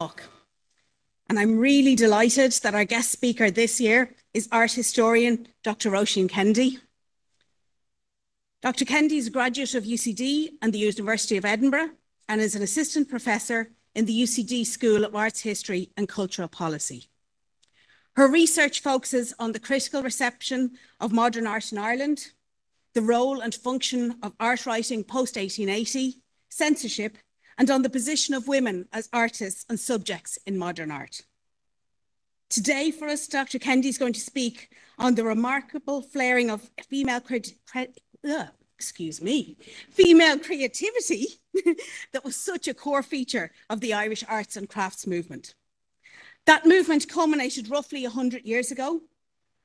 Cork. And I'm really delighted that our guest speaker this year is art historian Dr. Róisín Kennedy. Dr. Kennedy is a graduate of UCD and the University of Edinburgh and is an assistant professor in the UCD School of Arts History and Cultural Policy. Her research focuses on the critical reception of modern art in Ireland, the role and function of art writing post-1880, censorship, and on the position of women as artists and subjects in modern art. Today for us, Dr. Kennedy is going to speak on the remarkable flaring of female creativity that was such a core feature of the Irish arts and crafts movement. That movement culminated roughly 100 years ago,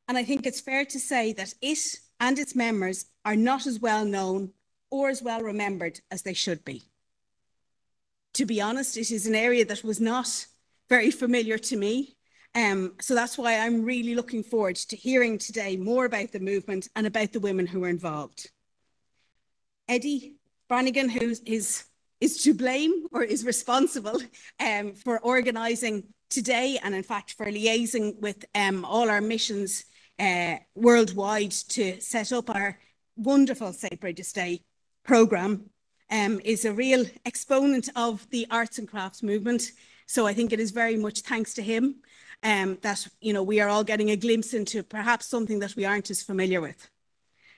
and I think it's fair to say that it and its members are not as well known or as well remembered as they should be. To be honest, it is an area that was not very familiar to me, so that's why I'm really looking forward to hearing today more about the movement and about the women who were involved. Eddie Brannigan, who is to blame or is responsible for organising today, and in fact for liaising with all our missions worldwide to set up our wonderful St. Brigid's Day programme, is a real exponent of the arts and crafts movement. So I think it is very much thanks to him that we are all getting a glimpse into perhaps something that we aren't as familiar with.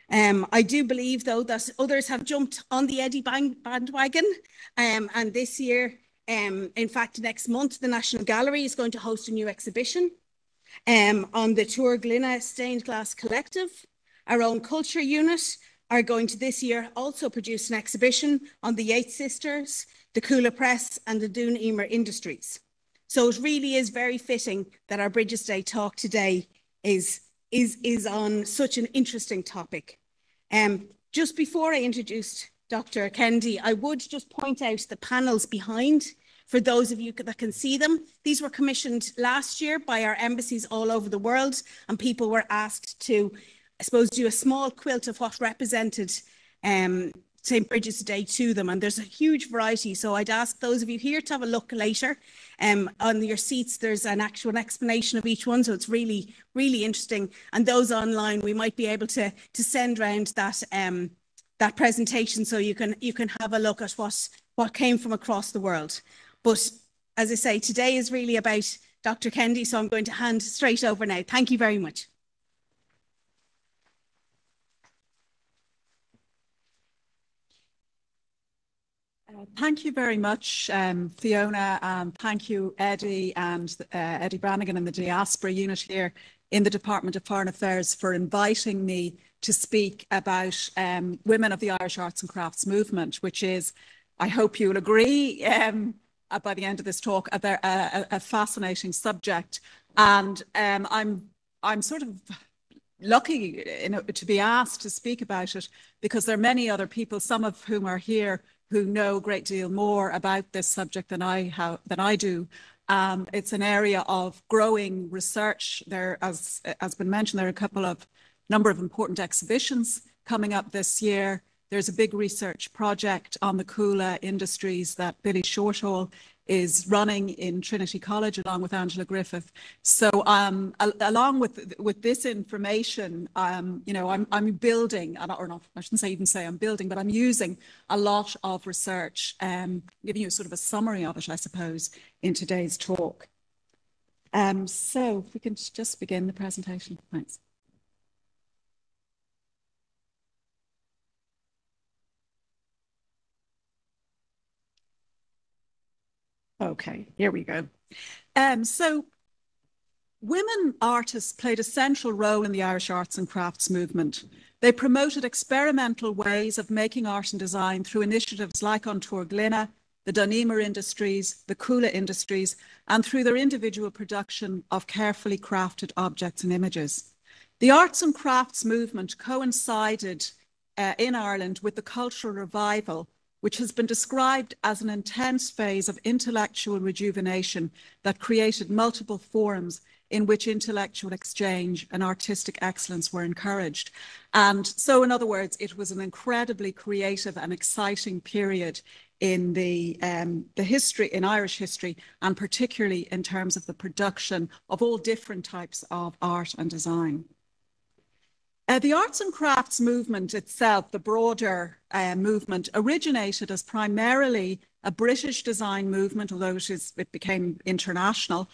I do believe though that others have jumped on the Eddie bandwagon, and this year, in fact, next month, the National Gallery is going to host a new exhibition on the Tourglina Stained Glass Collective. Our own culture unit are going to this year also produce an exhibition on the Yeats Sisters, the Cuala Press and the Dún Emer Industries. So it really is very fitting that our Brigid's Day talk today is on such an interesting topic. Just before I introduced Dr. Kennedy, I would just point out the panels behind for those of you that can see them. These were commissioned last year by our embassies all over the world, and people were asked to, I suppose, do a small quilt of what represented St. Brigid's Day to them. And there's a huge variety. So I'd ask those of you here to have a look later. On your seats, there's an actual explanation of each one. So it's really, really interesting. And those online, we might be able to send round that that presentation, so you can have a look at what came from across the world. But as I say, today is really about Dr. Kennedy, so I'm going to hand straight over now. Thank you very much. Thank you very much, Fiona, and thank you, Eddie, and Eddie Brannigan and the Diaspora Unit here in the Department of Foreign Affairs for inviting me to speak about women of the Irish arts and crafts movement, which is, I hope you'll agree by the end of this talk, a fascinating subject. And I'm sort of lucky to be asked to speak about it, because there are many other people, some of whom are here, who know a great deal more about this subject than I do. It's an area of growing research. There, as has been mentioned, there are a number of important exhibitions coming up this year. There's a big research project on the Cuala Industries that Billy Shortall is running in Trinity College along with Angela Griffith. So along with this information, I'm building, or not, I shouldn't say I'm building, but I'm using a lot of research, giving you sort of a summary of it, I suppose, in today's talk. So if we can just begin the presentation, thanks. Okay, here we go. So women artists played a central role in the Irish arts and crafts movement. They promoted experimental ways of making art and design through initiatives like An Túr Gloine, the Dún Emer Industries, the Cuala Industries, and through their individual production of carefully crafted objects and images. The arts and crafts movement coincided in Ireland with the cultural revival, which has been described as an intense phase of intellectual rejuvenation that created multiple forums in which intellectual exchange and artistic excellence were encouraged. And so, in other words, it was an incredibly creative and exciting period in the history, in Irish history, and particularly in terms of the production of all different types of art and design. The arts and crafts movement itself, the broader movement, originated as primarily a British design movement, although it became international,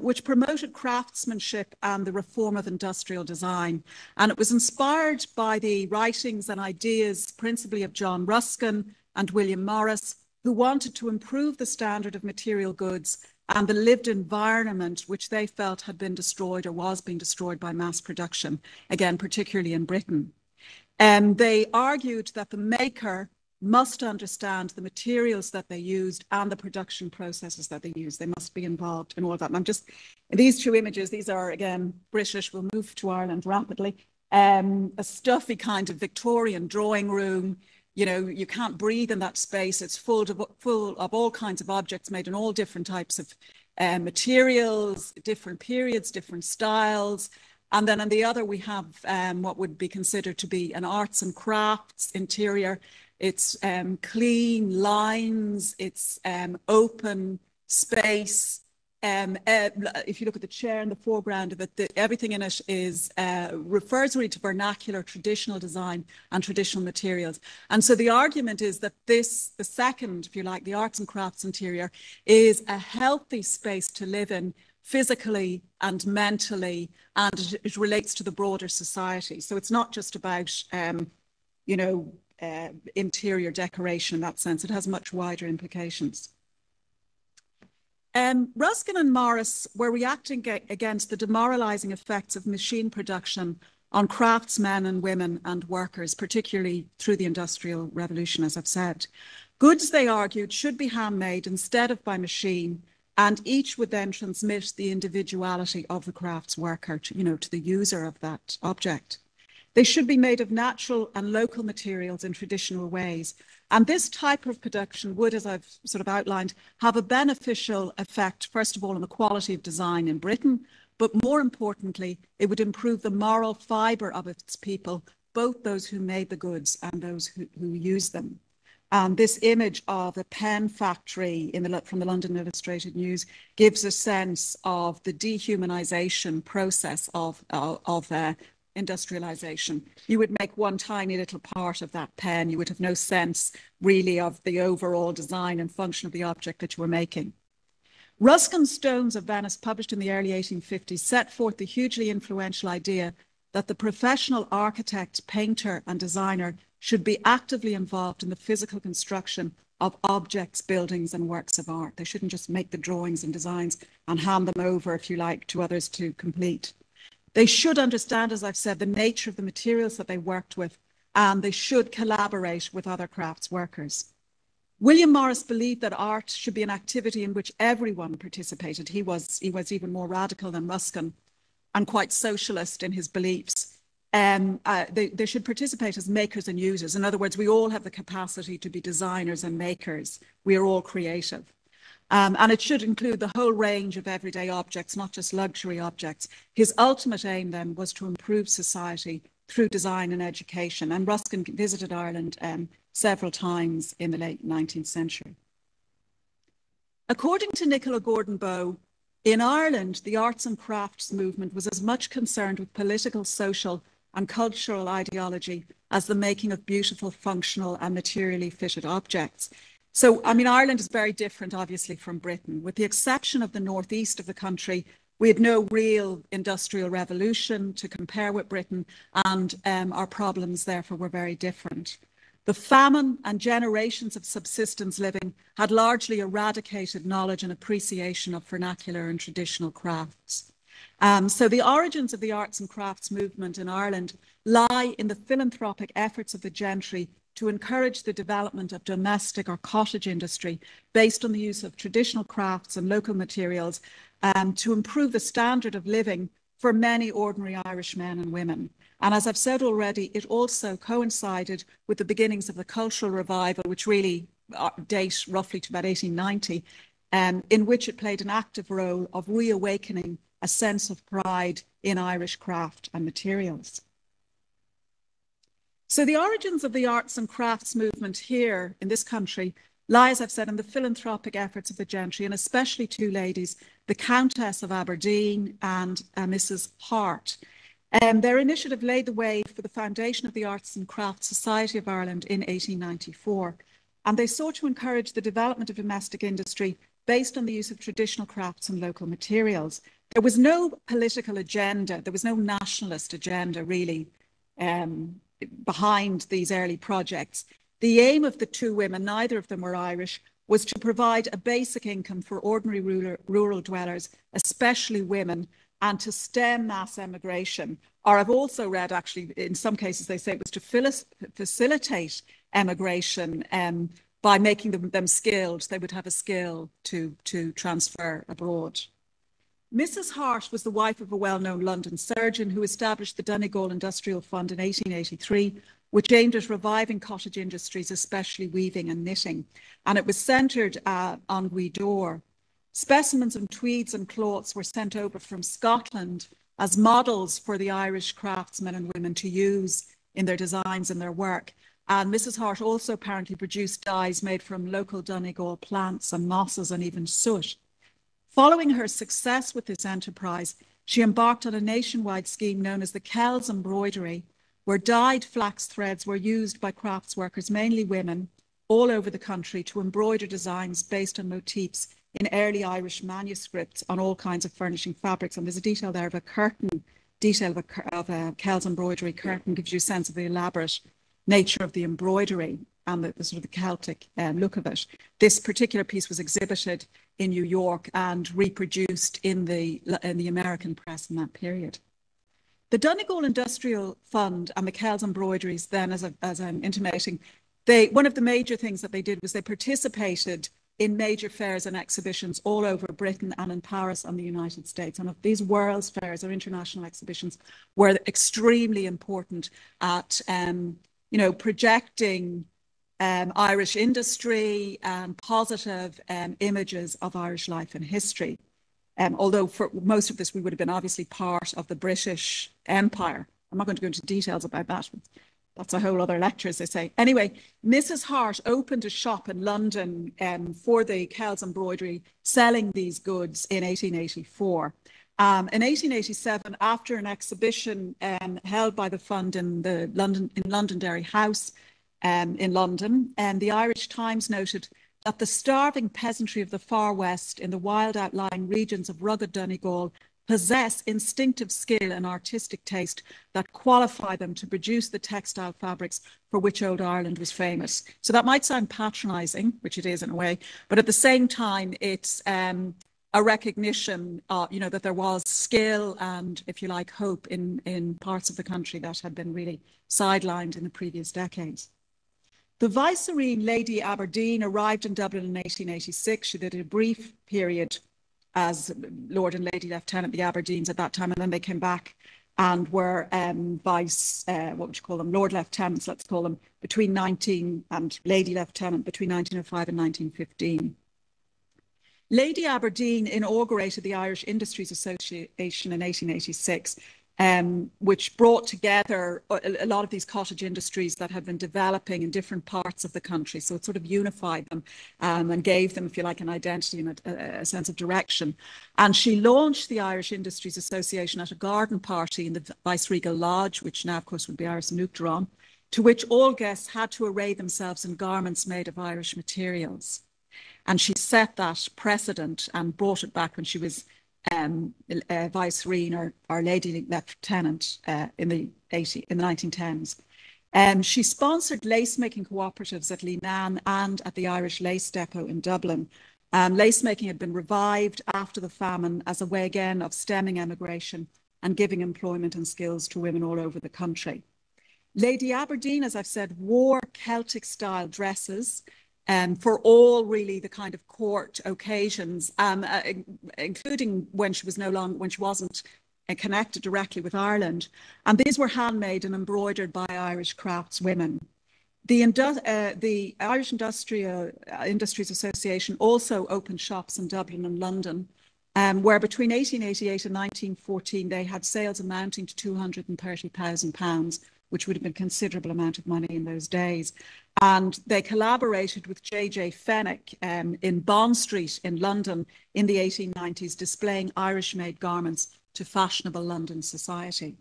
which promoted craftsmanship and the reform of industrial design. And it was inspired by the writings and ideas principally of John Ruskin and William Morris, who wanted to improve the standard of material goods and the lived environment, which they felt had been destroyed or was being destroyed by mass production, again, particularly in Britain. They argued that the maker must understand the materials that they used and the production processes that they used. They must be involved in all that. And I'm just, these two images, these are, again, British. We'll move to Ireland rapidly. A stuffy kind of Victorian drawing room. You know, you can't breathe in that space. It's full of all kinds of objects made in all different types of materials, different periods, different styles. And then on the other, we have what would be considered to be an arts and crafts interior. It's clean lines, it's open space. If you look at the chair in the foreground of it, everything in it is refers really to vernacular, traditional design and traditional materials. And so the argument is that this, the second, if you like, the arts and crafts interior, is a healthy space to live in physically and mentally, and it relates to the broader society. So it's not just about, you know, interior decoration in that sense. It has much wider implications. Ruskin and Morris were reacting against the demoralizing effects of machine production on craftsmen and women and workers, particularly through the Industrial Revolution, as I've said. Goods, they argued, should be handmade instead of by machine, and each would then transmit the individuality of the crafts worker, to, you know, to the user of that object. They should be made of natural and local materials in traditional ways. And this type of production would, as I've sort of outlined, have a beneficial effect, first of all, on the quality of design in Britain, but more importantly, it would improve the moral fibre of its people, both those who made the goods and those who used them. This image of the pen factory in the, from the London Illustrated News gives a sense of the dehumanisation process of industrialization. You would make one tiny little part of that pen. You would have no sense really of the overall design and function of the object that you were making. Ruskin's Stones of Venice, published in the early 1850s, set forth the hugely influential idea that the professional architect, painter and designer should be actively involved in the physical construction of objects, buildings and works of art. They shouldn't just make the drawings and designs and hand them over, if you like, to others to complete. They should understand, as I've said, the nature of the materials that they worked with, and they should collaborate with other crafts workers. William Morris believed that art should be an activity in which everyone participated. He was even more radical than Ruskin and quite socialist in his beliefs. They should participate as makers and users. In other words, we all have the capacity to be designers and makers. We are all creative. And it should include the whole range of everyday objects, not just luxury objects. His ultimate aim then was to improve society through design and education. And Ruskin visited Ireland several times in the late 19th century. According to Nicola Gordon Bowe, in Ireland, the arts and crafts movement was as much concerned with political, social and cultural ideology as the making of beautiful, functional and materially fitted objects. So, I mean, Ireland is very different, obviously, from Britain. With the exception of the northeast of the country, we had no real industrial revolution to compare with Britain, and our problems, therefore, were very different. The famine and generations of subsistence living had largely eradicated knowledge and appreciation of vernacular and traditional crafts. So the origins of the arts and crafts movement in Ireland lie in the philanthropic efforts of the gentry to encourage the development of domestic or cottage industry based on the use of traditional crafts and local materials to improve the standard of living for many ordinary Irish men and women. And as I've said already, it also coincided with the beginnings of the Cultural Revival, which really date roughly to about 1890, in which it played an active role of reawakening a sense of pride in Irish craft and materials. So the origins of the arts and crafts movement here in this country lie, as I've said, in the philanthropic efforts of the gentry, and especially two ladies, the Countess of Aberdeen and Mrs. Hart. Their initiative laid the way for the foundation of the Arts and Crafts Society of Ireland in 1894, and they sought to encourage the development of domestic industry based on the use of traditional crafts and local materials. There was no political agenda, there was no nationalist agenda really behind these early projects. The aim of the two women, neither of them were Irish, was to provide a basic income for ordinary rural dwellers, especially women, and to stem mass emigration. Or I've also read, actually, in some cases they say it was to facilitate emigration by making them skilled. They would have a skill to transfer abroad. Mrs. Hart was the wife of a well-known London surgeon who established the Donegal Industrial Fund in 1883, which aimed at reviving cottage industries, especially weaving and knitting. And it was centred on Gweedore. Specimens and tweeds and cloths were sent over from Scotland as models for the Irish craftsmen and women to use in their designs and their work. And Mrs. Hart also apparently produced dyes made from local Donegal plants and mosses and even soot. Following her success with this enterprise, she embarked on a nationwide scheme known as the Kells Embroidery, where dyed flax threads were used by crafts workers, mainly women, all over the country to embroider designs based on motifs in early Irish manuscripts on all kinds of furnishing fabrics. And there's a detail there of a curtain, detail of a Kells Embroidery curtain, gives you a sense of the elaborate nature of the embroidery and the sort of the Celtic look of it. This particular piece was exhibited in New York and reproduced in the American press in that period. The Donegal Industrial Fund and the Kells Embroideries then, as I'm intimating, one of the major things that they did was they participated in major fairs and exhibitions all over Britain and in Paris and the United States. And these world's fairs or international exhibitions were extremely important at projecting Irish industry and positive images of Irish life and history. Although for most of this, we would have been obviously part of the British Empire. I'm not going to go into details about that. That's a whole other lecture, as they say. Anyway, Mrs. Hart opened a shop in London for the Kells Embroidery, selling these goods in 1884. In 1887, after an exhibition held by the fund in Londonderry House, in London, and the Irish Times noted that the starving peasantry of the far west in the wild outlying regions of rugged Donegal possess instinctive skill and artistic taste that qualify them to produce the textile fabrics for which old Ireland was famous. So that might sound patronising, which it is in a way, but at the same time, it's a recognition, that there was skill and, if you like, hope in parts of the country that had been really sidelined in the previous decades. The Viceroy Lady Aberdeen arrived in Dublin in 1886. She did a brief period as Lord and Lady Lieutenant the Aberdeens at that time, and then they came back and were Lord Lieutenants, let's call them, between 19 and Lady Lieutenant between 1905 and 1915. Lady Aberdeen inaugurated the Irish Industries Association in 1886. Which brought together a lot of these cottage industries that had been developing in different parts of the country. So it sort of unified them and gave them, if you like, an identity and a sense of direction. And she launched the Irish Industries Association at a garden party in the Viceregal Lodge, which now, of course, would be Iris and Uachtaráin, to which all guests had to array themselves in garments made of Irish materials. And she set that precedent and brought it back when she was Viceroy or Lady Lieutenant in the 1910s. She sponsored lace-making cooperatives at Leenane and at the Irish Lace Depot in Dublin. Lace-making had been revived after the famine as a way again of stemming emigration and giving employment and skills to women all over the country. Lady Aberdeen, as I've said, wore Celtic-style dresses for all really the kind of court occasions, including when she wasn't connected directly with Ireland. And these were handmade and embroidered by Irish craftswomen. The Irish Industries Association also opened shops in Dublin and London, where between 1888 and 1914 they had sales amounting to £230,000, which would have been a considerable amount of money in those days. And they collaborated with J.J. Fenwick in Bond Street in London in the 1890s, displaying Irish-made garments to fashionable London society.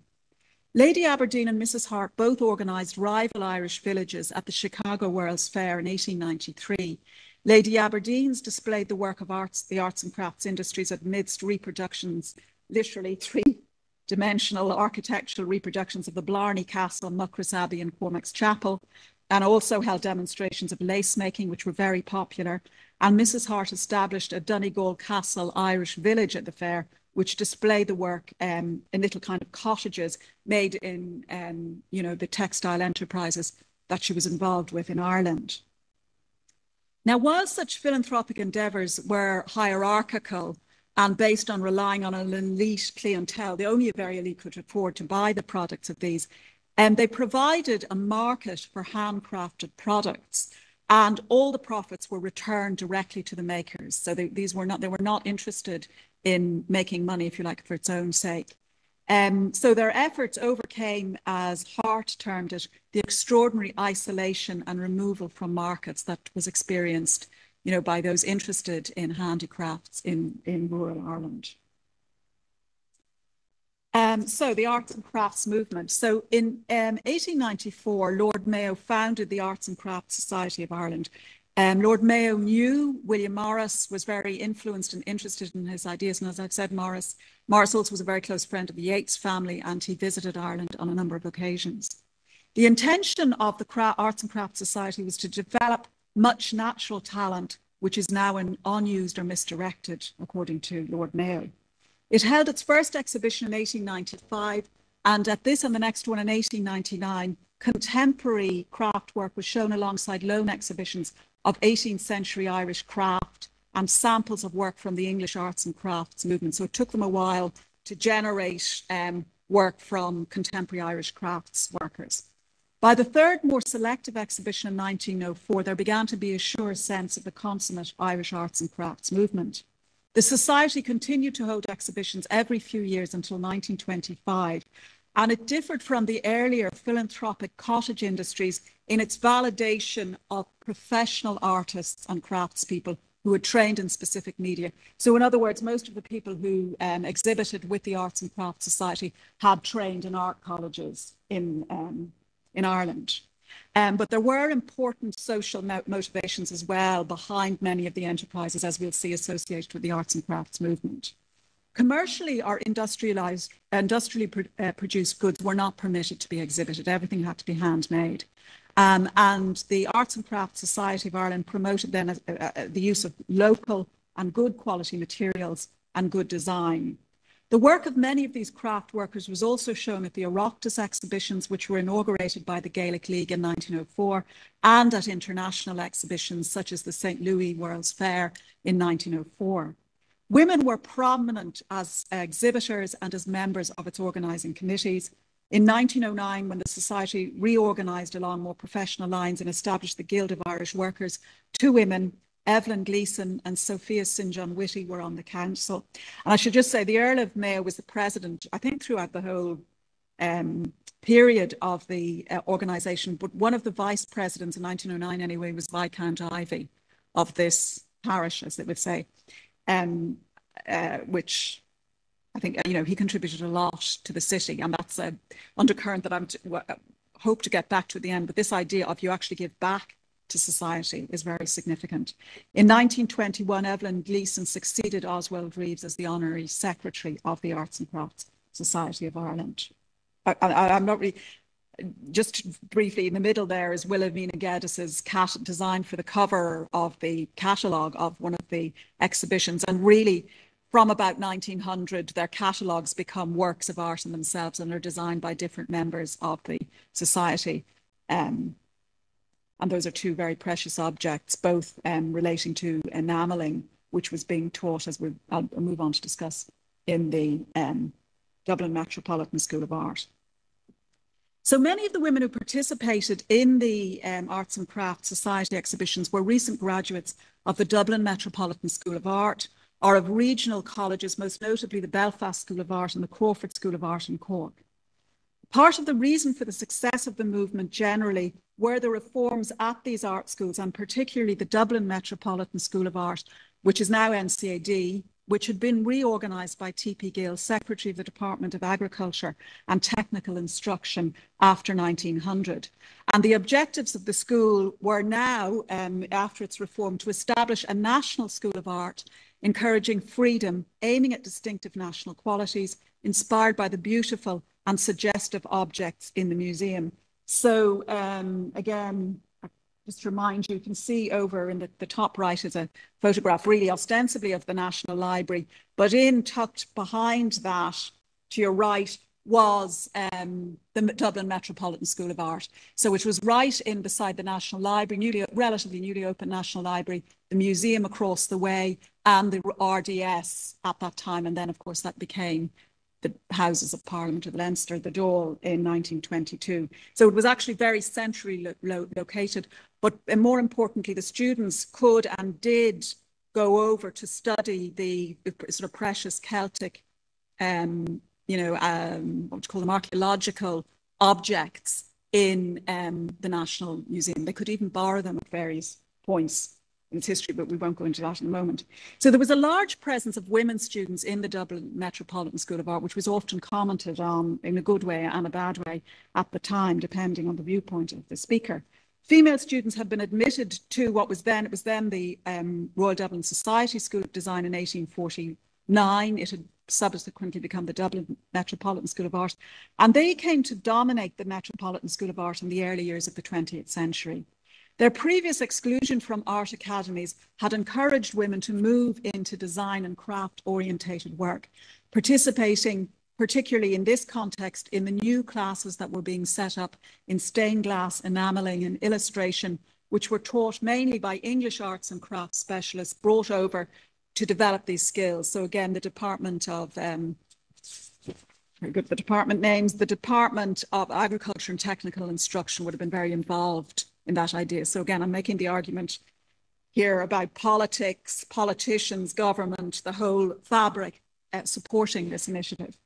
Lady Aberdeen and Mrs. Hart both organised rival Irish villages at the Chicago World's Fair in 1893. Lady Aberdeen's displayed the work of the arts and crafts industries amidst reproductions, literally three-dimensional architectural reproductions of the Blarney Castle, Muckross Abbey and Cormac's Chapel, and also held demonstrations of lace-making, which were very popular. And Mrs. Hart established a Donegal Castle Irish village at the fair, which display the work in little kind of cottages made in, you know, the textile enterprises that she was involved with in Ireland. Now, while such philanthropic endeavours were hierarchical and based on relying on an elite clientele, the only very elite could afford to buy the products of these, and they provided a market for handcrafted products. And all the profits were returned directly to the makers. So they were not interested in making money, if you like, for its own sake. So their efforts overcame, as Hart termed it, the extraordinary isolation and removal from markets that was experienced, you know, by those interested in handicrafts in rural Ireland. So the arts and crafts movement. So in 1894, Lord Mayo founded the Arts and Crafts Society of Ireland. Lord Mayo knew William Morris, was very influenced and interested in his ideas. And as I've said, Morris also was a very close friend of the Yeats family, and he visited Ireland on a number of occasions. The intention of the Arts and Crafts Society was to develop much natural talent, which is now unused or misdirected, according to Lord Mayo. It held its first exhibition in 1895, and at this and the next one in 1899, contemporary craft work was shown alongside loan exhibitions of 18th century Irish craft and samples of work from the English arts and crafts movement. So it took them a while to generate work from contemporary Irish crafts workers. By the third, more selective exhibition in 1904, there began to be a sure sense of the consummate Irish arts and crafts movement. The society continued to hold exhibitions every few years until 1925, and it differed from the earlier philanthropic cottage industries in its validation of professional artists and craftspeople who had trained in specific media. So in other words, most of the people who exhibited with the Arts and Crafts Society had trained in art colleges in Ireland. But there were important social motivations as well behind many of the enterprises, as we'll see, associated with the arts and crafts movement. Commercially or industrially produced goods were not permitted to be exhibited. Everything had to be handmade. And the Arts and Crafts Society of Ireland promoted then the use of local and good quality materials and good design. The work of many of these craft workers was also shown at the Oireachtas exhibitions, which were inaugurated by the Gaelic League in 1904, and at international exhibitions such as the St. Louis World's Fair in 1904. Women were prominent as exhibitors and as members of its organising committees. In 1909, when the society reorganised along more professional lines and established the Guild of Irish Workers, two women, Evelyn Gleeson and Sophia St. John Whitty, were on the council. And I should just say the Earl of Mayo was the president, I think, throughout the whole period of the organisation. But one of the vice presidents in 1909 anyway was Viscount Ivy of this parish, as they would say, which I think, you know, he contributed a lot to the city. And that's an undercurrent that I hope to get back to at the end. But this idea of you actually give back to society is very significant. In 1921, Evelyn Gleeson succeeded Oswald Reeves as the Honorary Secretary of the Arts and Crafts Society of Ireland. Just briefly, in the middle there is Wilhelmina Geddes' design for the cover of the catalogue of one of the exhibitions. And really, from about 1900, their catalogues become works of art in themselves and are designed by different members of the society. And those are two very precious objects, both relating to enamelling, which was being taught, as I'll move on to discuss, in the Dublin Metropolitan School of Art. So many of the women who participated in the Arts and Crafts Society exhibitions were recent graduates of the Dublin Metropolitan School of Art or of regional colleges, most notably the Belfast School of Art and the Crawford School of Art in Cork. Part of the reason for the success of the movement generally were the reforms at these art schools, and particularly the Dublin Metropolitan School of Art, which is now NCAD, which had been reorganised by T.P. Gill, Secretary of the Department of Agriculture and Technical Instruction, after 1900. And the objectives of the school were now, after its reform, to establish a national school of art, encouraging freedom, aiming at distinctive national qualities, inspired by the beautiful and suggestive objects in the museum. So again, just to remind you, you can see over in the top right is a photograph really ostensibly of the National Library, but in tucked behind that to your right was the Dublin Metropolitan School of Art. So it was right in beside the National Library, relatively newly opened National Library, the museum across the way, and the RDS at that time. And then of course that became the Houses of Parliament of Leinster, the Dáil, in 1922. So it was actually very centrally located, but more importantly, the students could and did go over to study the sort of precious Celtic, what you call them, archaeological objects in the National Museum. They could even borrow them at various points in its history, but we won't go into that in a moment. So there was a large presence of women students in the Dublin Metropolitan School of Art, which was often commented on in a good way and a bad way at the time, depending on the viewpoint of the speaker. Female students had been admitted to what was then, the Royal Dublin Society School of Design in 1849. It had subsequently become the Dublin Metropolitan School of Art. And they came to dominate the Metropolitan School of Art in the early years of the 20th century. Their previous exclusion from art academies had encouraged women to move into design and craft-orientated work, participating particularly in this context in the new classes that were being set up in stained glass, enameling and illustration, which were taught mainly by English arts and crafts specialists brought over to develop these skills. So again, the Department of the Department of Agriculture and Technical Instruction would have been very involved in that idea. So again, I'm making the argument here about politics, politicians, government, the whole fabric supporting this initiative.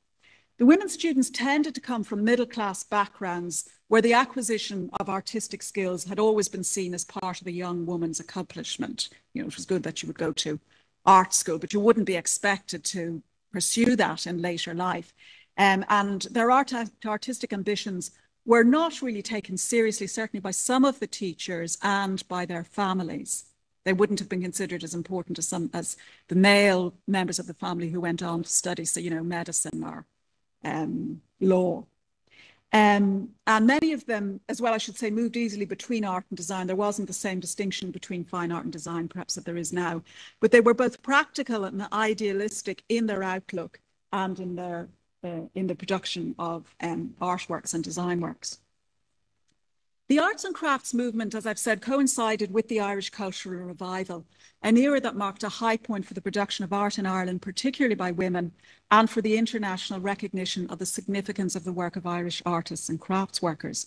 The women students tended to come from middle-class backgrounds where the acquisition of artistic skills had always been seen as part of a young woman's accomplishment. You know, it was good that you would go to art school, but you wouldn't be expected to pursue that in later life. And their artistic ambitions were not really taken seriously, certainly by some of the teachers and by their families. They wouldn't have been considered as important as the male members of the family who went on to study, so, you know, medicine or law. And many of them, as well, I should say, moved easily between art and design. There wasn't the same distinction between fine art and design, perhaps, that there is now. But they were both practical and idealistic in their outlook and in their the production of artworks and design works. The arts and crafts movement, as I've said, coincided with the Irish Cultural Revival, an era that marked a high point for the production of art in Ireland, particularly by women, and for the international recognition of the significance of the work of Irish artists and crafts workers.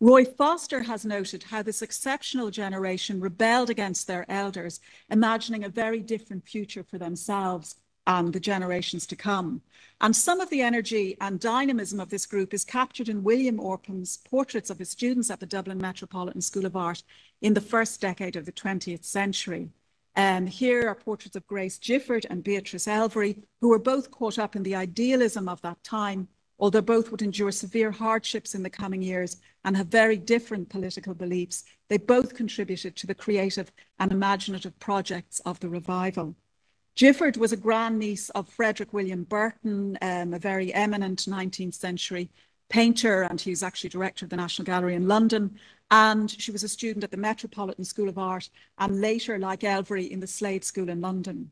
Roy Foster has noted how this exceptional generation rebelled against their elders, imagining a very different future for themselves and the generations to come. And some of the energy and dynamism of this group is captured in William Orpham's portraits of his students at the Dublin Metropolitan School of Art in the first decade of the 20th century. Here are portraits of Grace Gifford and Beatrice Elvery, who were both caught up in the idealism of that time, although both would endure severe hardships in the coming years and have very different political beliefs. They both contributed to the creative and imaginative projects of the revival. Gifford was a grandniece of Frederick William Burton, a very eminent 19th century painter, and he was actually director of the National Gallery in London. And she was a student at the Metropolitan School of Art and later, like Elvery, in the Slade School in London.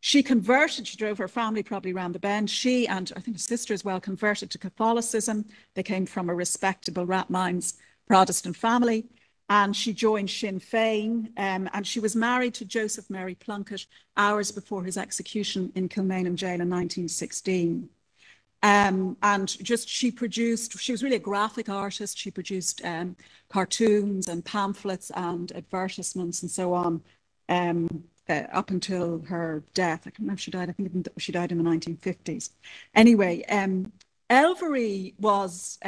She converted, she drove her family probably around the bend. She and I think her sister as well converted to Catholicism. They came from a respectable Rathmines Protestant family. And she joined Sinn Féin, and she was married to Joseph Mary Plunkett hours before his execution in Kilmainham Jail in 1916. She was really a graphic artist. She produced cartoons and pamphlets and advertisements and so on up until her death. I can't remember if she died. I think she died in the 1950s. Anyway, Elvery was,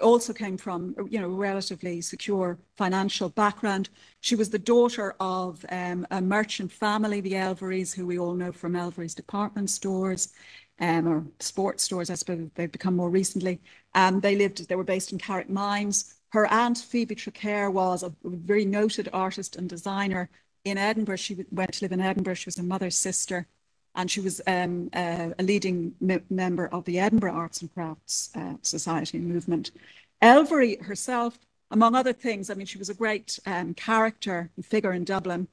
also came from, a relatively secure financial background. She was the daughter of a merchant family, the Elverys, who we all know from Elvery's department stores, or sports stores, I suppose they've become more recently. They were based in Carrick Mines. Her aunt, Phoebe Traquair, was a very noted artist and designer in Edinburgh. She went to live in Edinburgh. She was her mother's sister. And she was a leading member of the Edinburgh Arts and Crafts Society movement. Elvery herself, among other things, I mean, she was a great character and figure in Dublin.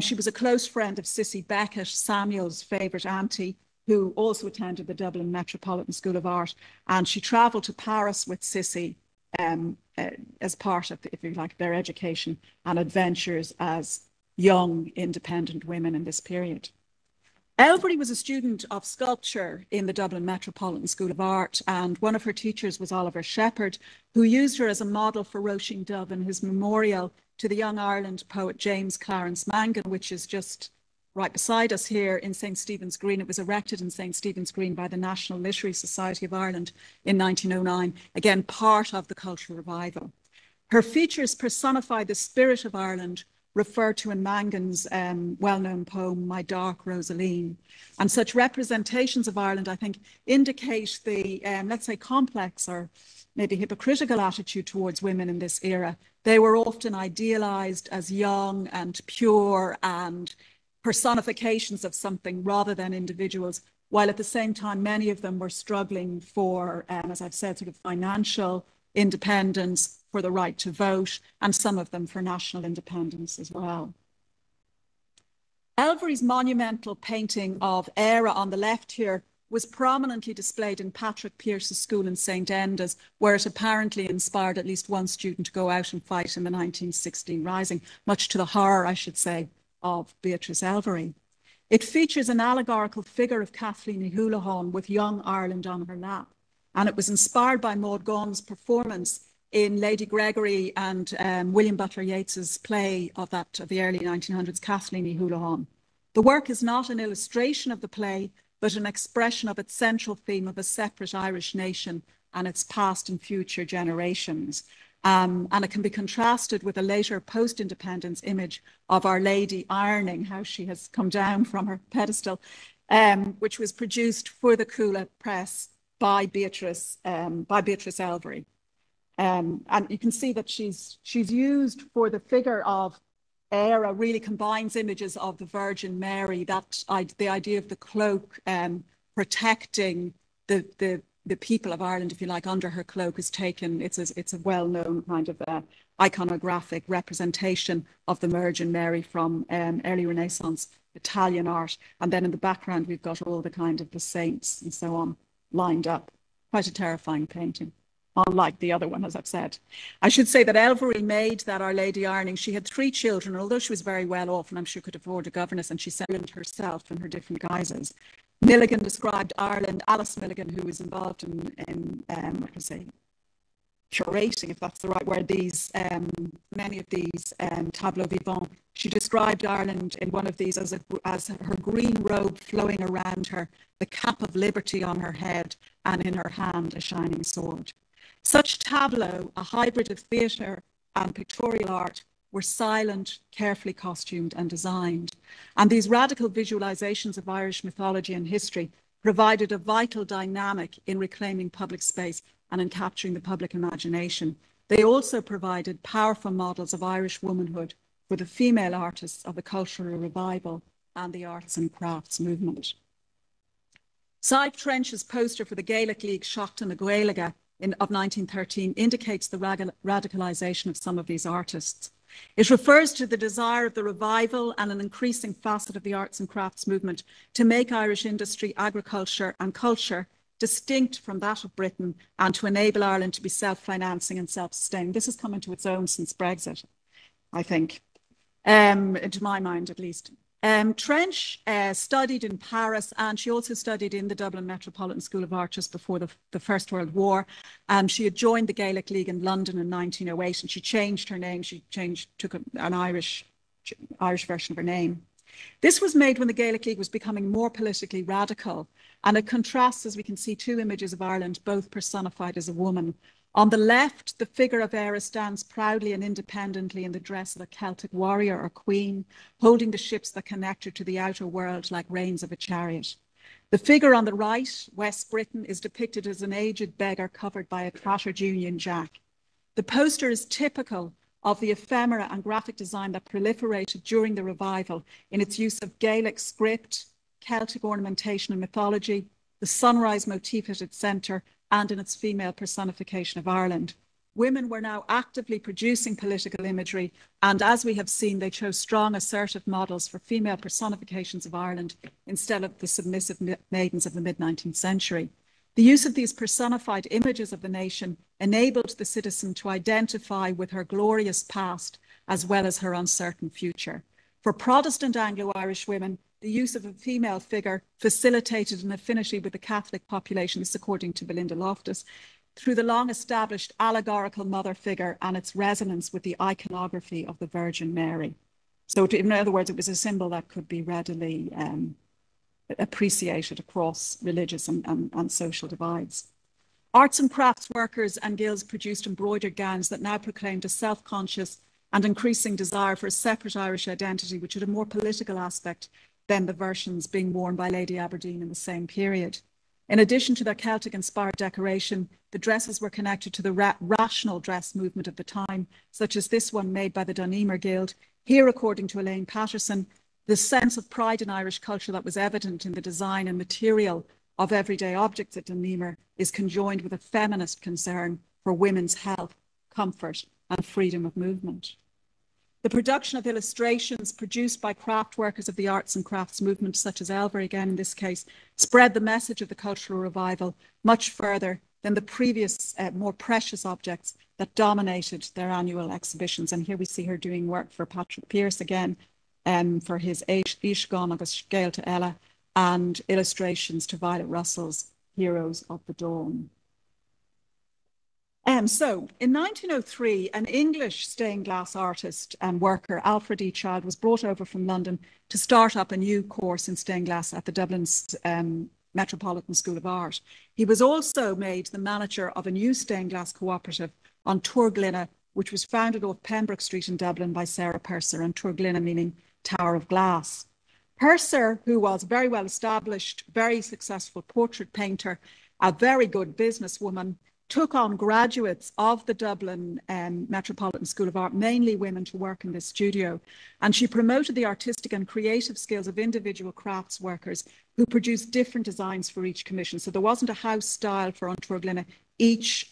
She was a close friend of Cissy Beckett, Samuel's favourite auntie, who also attended the Dublin Metropolitan School of Art. And she travelled to Paris with Cissy as part of, if you like, their education and adventures as young, independent women in this period. Elvery was a student of sculpture in the Dublin Metropolitan School of Art, and one of her teachers was Oliver Shepherd, who used her as a model for Róisín Dubh in his memorial to the young Ireland poet James Clarence Mangan, which is just right beside us here in St. Stephen's Green. It was erected in St. Stephen's Green by the National Literary Society of Ireland in 1909, again, part of the Cultural Revival. Her features personify the spirit of Ireland, referred to in Mangan's well-known poem, My Dark Rosaleen. And such representations of Ireland, I think, indicate the, let's say, complex or maybe hypocritical attitude towards women in this era. They were often idealized as young and pure and personifications of something rather than individuals, while at the same time, many of them were struggling for, as I've said, sort of financial independence, for the right to vote, and some of them for national independence as well. Elvery's monumental painting of Éire on the left here was prominently displayed in Patrick Pearse's school in St. Enda's, where it apparently inspired at least one student to go out and fight in the 1916 Rising, much to the horror, I should say, of Beatrice Elvery. It features an allegorical figure of Kathleen Houlihan with young Ireland on her lap, and it was inspired by Maud Gonne's performance in Lady Gregory and William Butler Yeats's play of the early 1900s, Kathleen Ní Houlihan. The work is not an illustration of the play, but an expression of its central theme of a separate Irish nation and its past and future generations. And it can be contrasted with a later post-independence image of Our Lady ironing, how she has come down from her pedestal, which was produced for the Cuala Press by Beatrice Elvery. And you can see that she's used for the figure of Éire, really combines images of the Virgin Mary, that the idea of the cloak protecting the people of Ireland, if you like, under her cloak is taken. It's a well-known kind of iconographic representation of the Virgin Mary from early Renaissance Italian art. And then in the background, we've got all the kind of the saints and so on lined up. Quite a terrifying painting. Unlike the other one, as I've said. I should say that Elvery made that Our Lady ironing. She had three children, although she was very well off, and I'm sure could afford a governess, and she sent herself in her different guises. Milligan described Ireland, Alice Milligan, who was involved in curating, if that's the right word, these many of these tableaux vivants. She described Ireland in one of these as her green robe flowing around her, the cap of liberty on her head, and in her hand a shining sword. Such tableaux, a hybrid of theatre and pictorial art, were silent, carefully costumed and designed. And these radical visualisations of Irish mythology and history provided a vital dynamic in reclaiming public space and in capturing the public imagination. They also provided powerful models of Irish womanhood for the female artists of the Cultural Revival and the Arts and Crafts movement. Clive Trench's poster for the Gaelic League Seachtain na Gaeilge of 1913 indicates the radicalization of some of these artists. It refers to the desire of the revival and an increasing facet of the arts and crafts movement to make Irish industry, agriculture and culture distinct from that of Britain and to enable Ireland to be self-financing and self-sustaining. This has come into its own since Brexit, I think, to my mind at least. Trench studied in Paris, and she also studied in the Dublin Metropolitan School of Art just before the First World War. She had joined the Gaelic League in London in 1908, and she changed her name. She took an Irish version of her name. This was made when the Gaelic League was becoming more politically radical, and it contrasts, as we can see, two images of Ireland, both personified as a woman. On the left, the figure of Éire stands proudly and independently in the dress of a Celtic warrior or queen, holding the ships that connect her to the outer world like reins of a chariot. The figure on the right, West Britain, is depicted as an aged beggar covered by a tattered Union Jack. The poster is typical of the ephemera and graphic design that proliferated during the revival in its use of Gaelic script, Celtic ornamentation and mythology, the sunrise motif at its centre, and in its female personification of Ireland. Women were now actively producing political imagery, and as we have seen, they chose strong, assertive models for female personifications of Ireland instead of the submissive maidens of the mid-19th century. The use of these personified images of the nation enabled the citizen to identify with her glorious past as well as her uncertain future. For Protestant Anglo-Irish women, the use of a female figure facilitated an affinity with the Catholic population, this according to Belinda Loftus, through the long-established allegorical mother figure and its resonance with the iconography of the Virgin Mary. So in other words, it was a symbol that could be readily appreciated across religious and social divides. Arts and crafts workers and guilds produced embroidered gowns that now proclaimed a self-conscious and increasing desire for a separate Irish identity, which had a more political aspect than the versions being worn by Lady Aberdeen in the same period. In addition to their Celtic-inspired decoration, the dresses were connected to the rational dress movement of the time, such as this one made by the Dún Emer Guild. Here, according to Elaine Patterson, the sense of pride in Irish culture that was evident in the design and material of everyday objects at Dún Emer is conjoined with a feminist concern for women's health, comfort, and freedom of movement. The production of illustrations produced by craft workers of the arts and crafts movement, such as Elvery again in this case, spread the message of the cultural revival much further than the previous more precious objects that dominated their annual exhibitions. And here we see her doing work for Patrick Pearse again, for his Ishgon agus Gael to Ella, and illustrations to Violet Russell's Heroes of the Dawn. In 1903, an English stained glass artist and worker, Alfred E. Child, was brought over from London to start up a new course in stained glass at the Dublin Metropolitan School of Art. He was also made the manager of a new stained glass cooperative on Tourglina, which was founded off Pembroke Street in Dublin by Sarah Purser, and Tourglina meaning Tower of Glass. Purser, who was very well established, very successful portrait painter, a very good businesswoman, took on graduates of the Dublin Metropolitan School of Art, mainly women, to work in this studio. And she promoted the artistic and creative skills of individual crafts workers who produced different designs for each commission. So there wasn't a house style for An Túr Gloine. Each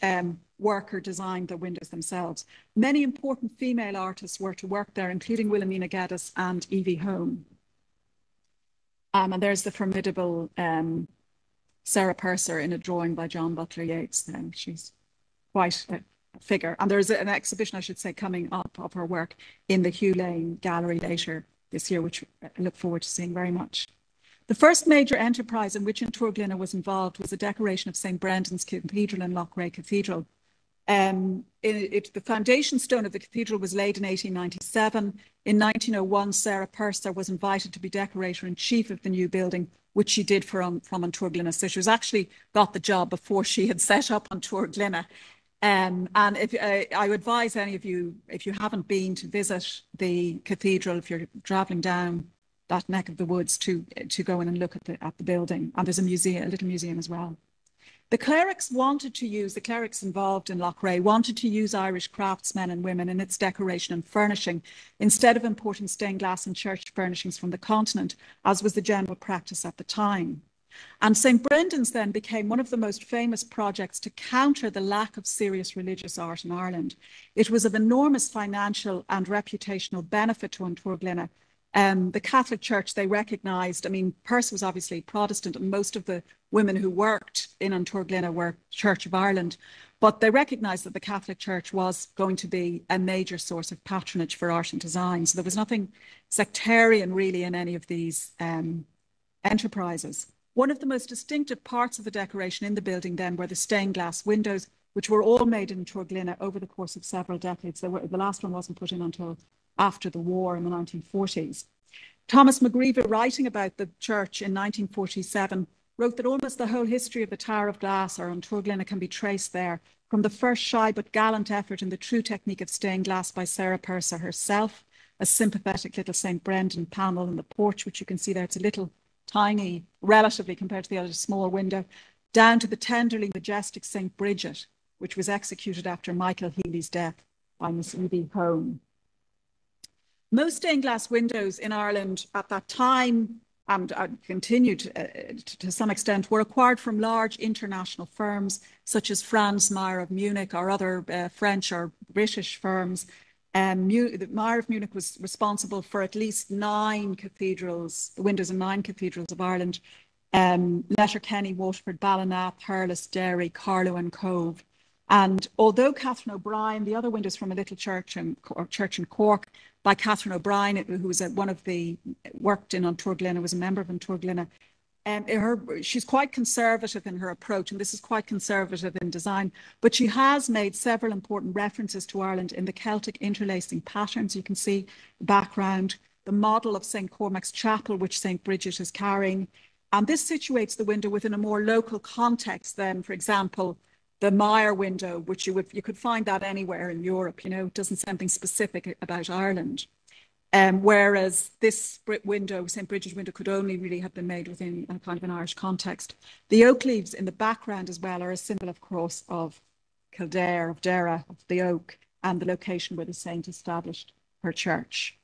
worker designed the windows themselves. Many important female artists were to work there, including Wilhelmina Geddes and Evie Hone. And there's the formidable Sarah Purser in a drawing by John Butler Yeats. She's quite a figure. And there's an exhibition, I should say, coming up of her work in the Hugh Lane Gallery later this year, which I look forward to seeing very much. The first major enterprise in which An Túr Gloine was involved was the decoration of St. Brendan's Cathedral and Loughrea Cathedral. The foundation stone of the cathedral was laid in 1897. In 1901, Sarah Purser was invited to be decorator-in-chief of the new building, which she did from An Túr Gloine. So she was actually got the job before she had set up An Túr Gloine. And if, I would advise any of you, if you haven't been, to visit the cathedral, if you're travelling down that neck of the woods, to go in and look at the building. And there's a museum, a little museum as well. The clerics involved in Loughrea wanted to use Irish craftsmen and women in its decoration and furnishing, instead of importing stained glass and church furnishings from the continent, as was the general practice at the time. And St. Brendan's then became one of the most famous projects to counter the lack of serious religious art in Ireland. It was of enormous financial and reputational benefit to An Túr Gloine. The Catholic Church, they recognised, I mean, Purse was obviously Protestant, and most of the women who worked in An Túr Gloine were Church of Ireland, but they recognised that the Catholic Church was going to be a major source of patronage for art and design. So there was nothing sectarian really in any of these enterprises. One of the most distinctive parts of the decoration in the building then were the stained glass windows, which were all made in An Túr Gloine over the course of several decades. The last one wasn't put in until after the war in the 1940s. Thomas McGreevy, writing about the church in 1947, wrote that almost the whole history of the Tower of Glass or An Túr Gloine can be traced there, from the first shy but gallant effort in the true technique of stained glass by Sarah Purser herself, a sympathetic little St. Brendan panel in the porch, which you can see there. It's a little tiny, relatively compared to the other small window, down to the tenderly majestic St. Bridget, which was executed after Michael Healy's death by Miss Evie Hone. Most stained glass windows in Ireland at that time, and continued to some extent, were acquired from large international firms such as Franz Mayer of Munich or other French or British firms. Mayer of Munich was responsible for at least 9 cathedrals, the windows of 9 cathedrals of Ireland: Letterkenny, Waterford, Ballinath, Thurles, Derry, Carlow and Cove. And although Catherine O'Brien, the other windows from a little church in, Cork, by Catherine O'Brien, who was one of the, worked in An Túr Gloine, was a member of An Túr Gloine, she's quite conservative in her approach, and this is quite conservative in design, but she has made several important references to Ireland in the Celtic interlacing patterns. You can see the background, the model of St. Cormac's Chapel, which St. Bridget is carrying. And this situates the window within a more local context than, for example, the Mayer window, which you could find that anywhere in Europe. You know, it doesn't something specific about Ireland. Whereas this window, St. Bridget's window, could only really have been made within a kind of an Irish context. The oak leaves in the background as well are a symbol, of course, of Kildare, of Dara, of the oak, and the location where the saint established her church.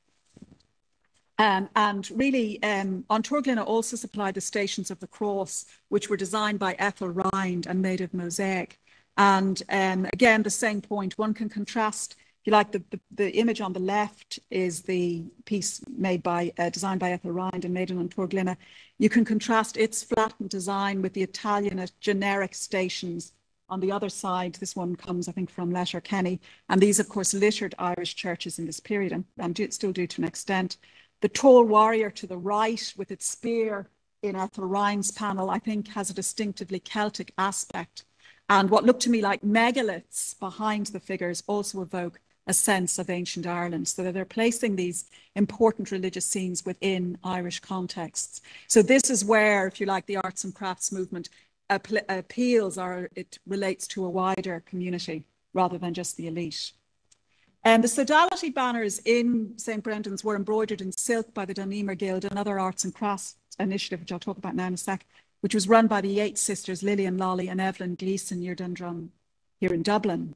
And really, An Túr Gloine also supplied the Stations of the Cross, which were designed by Ethel Rind and made of mosaic. And again, the same point, one can contrast, if you like, the image on the left is the piece made by, designed by Ethel Rind and made in An Túr Gloine. You can contrast its flattened design with the Italianate generic stations on the other side. This one comes, I think, from Letterkenny. And these, of course, littered Irish churches in this period, and still do to an extent. The tall warrior to the right with its spear in Ethel Rind's panel, I think, has a distinctively Celtic aspect. And what looked to me like megaliths behind the figures also evoke a sense of ancient Ireland, so that they're placing these important religious scenes within Irish contexts. So this is where, if you like, the arts and crafts movement appeals, or it relates to a wider community rather than just the elite. And the sodality banners in St. Brendan's were embroidered in silk by the Dún Emer Guild, another arts and crafts initiative, which I'll talk about now in a sec, which was run by the Yeats sisters, Lillian Lolly and Evelyn Gleeson, near Dundrum, here in Dublin.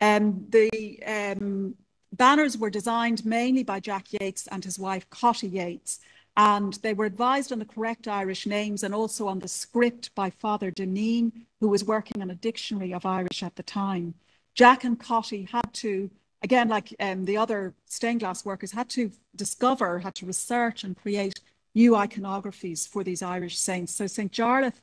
The banners were designed mainly by Jack Yeats and his wife, Cotty Yeats, and they were advised on the correct Irish names and also on the script by Father Deneen, who was working on a dictionary of Irish at the time. Jack and Cotty had to, again, like the other stained glass workers, had to research and create new iconographies for these Irish saints. So St. Jarlath,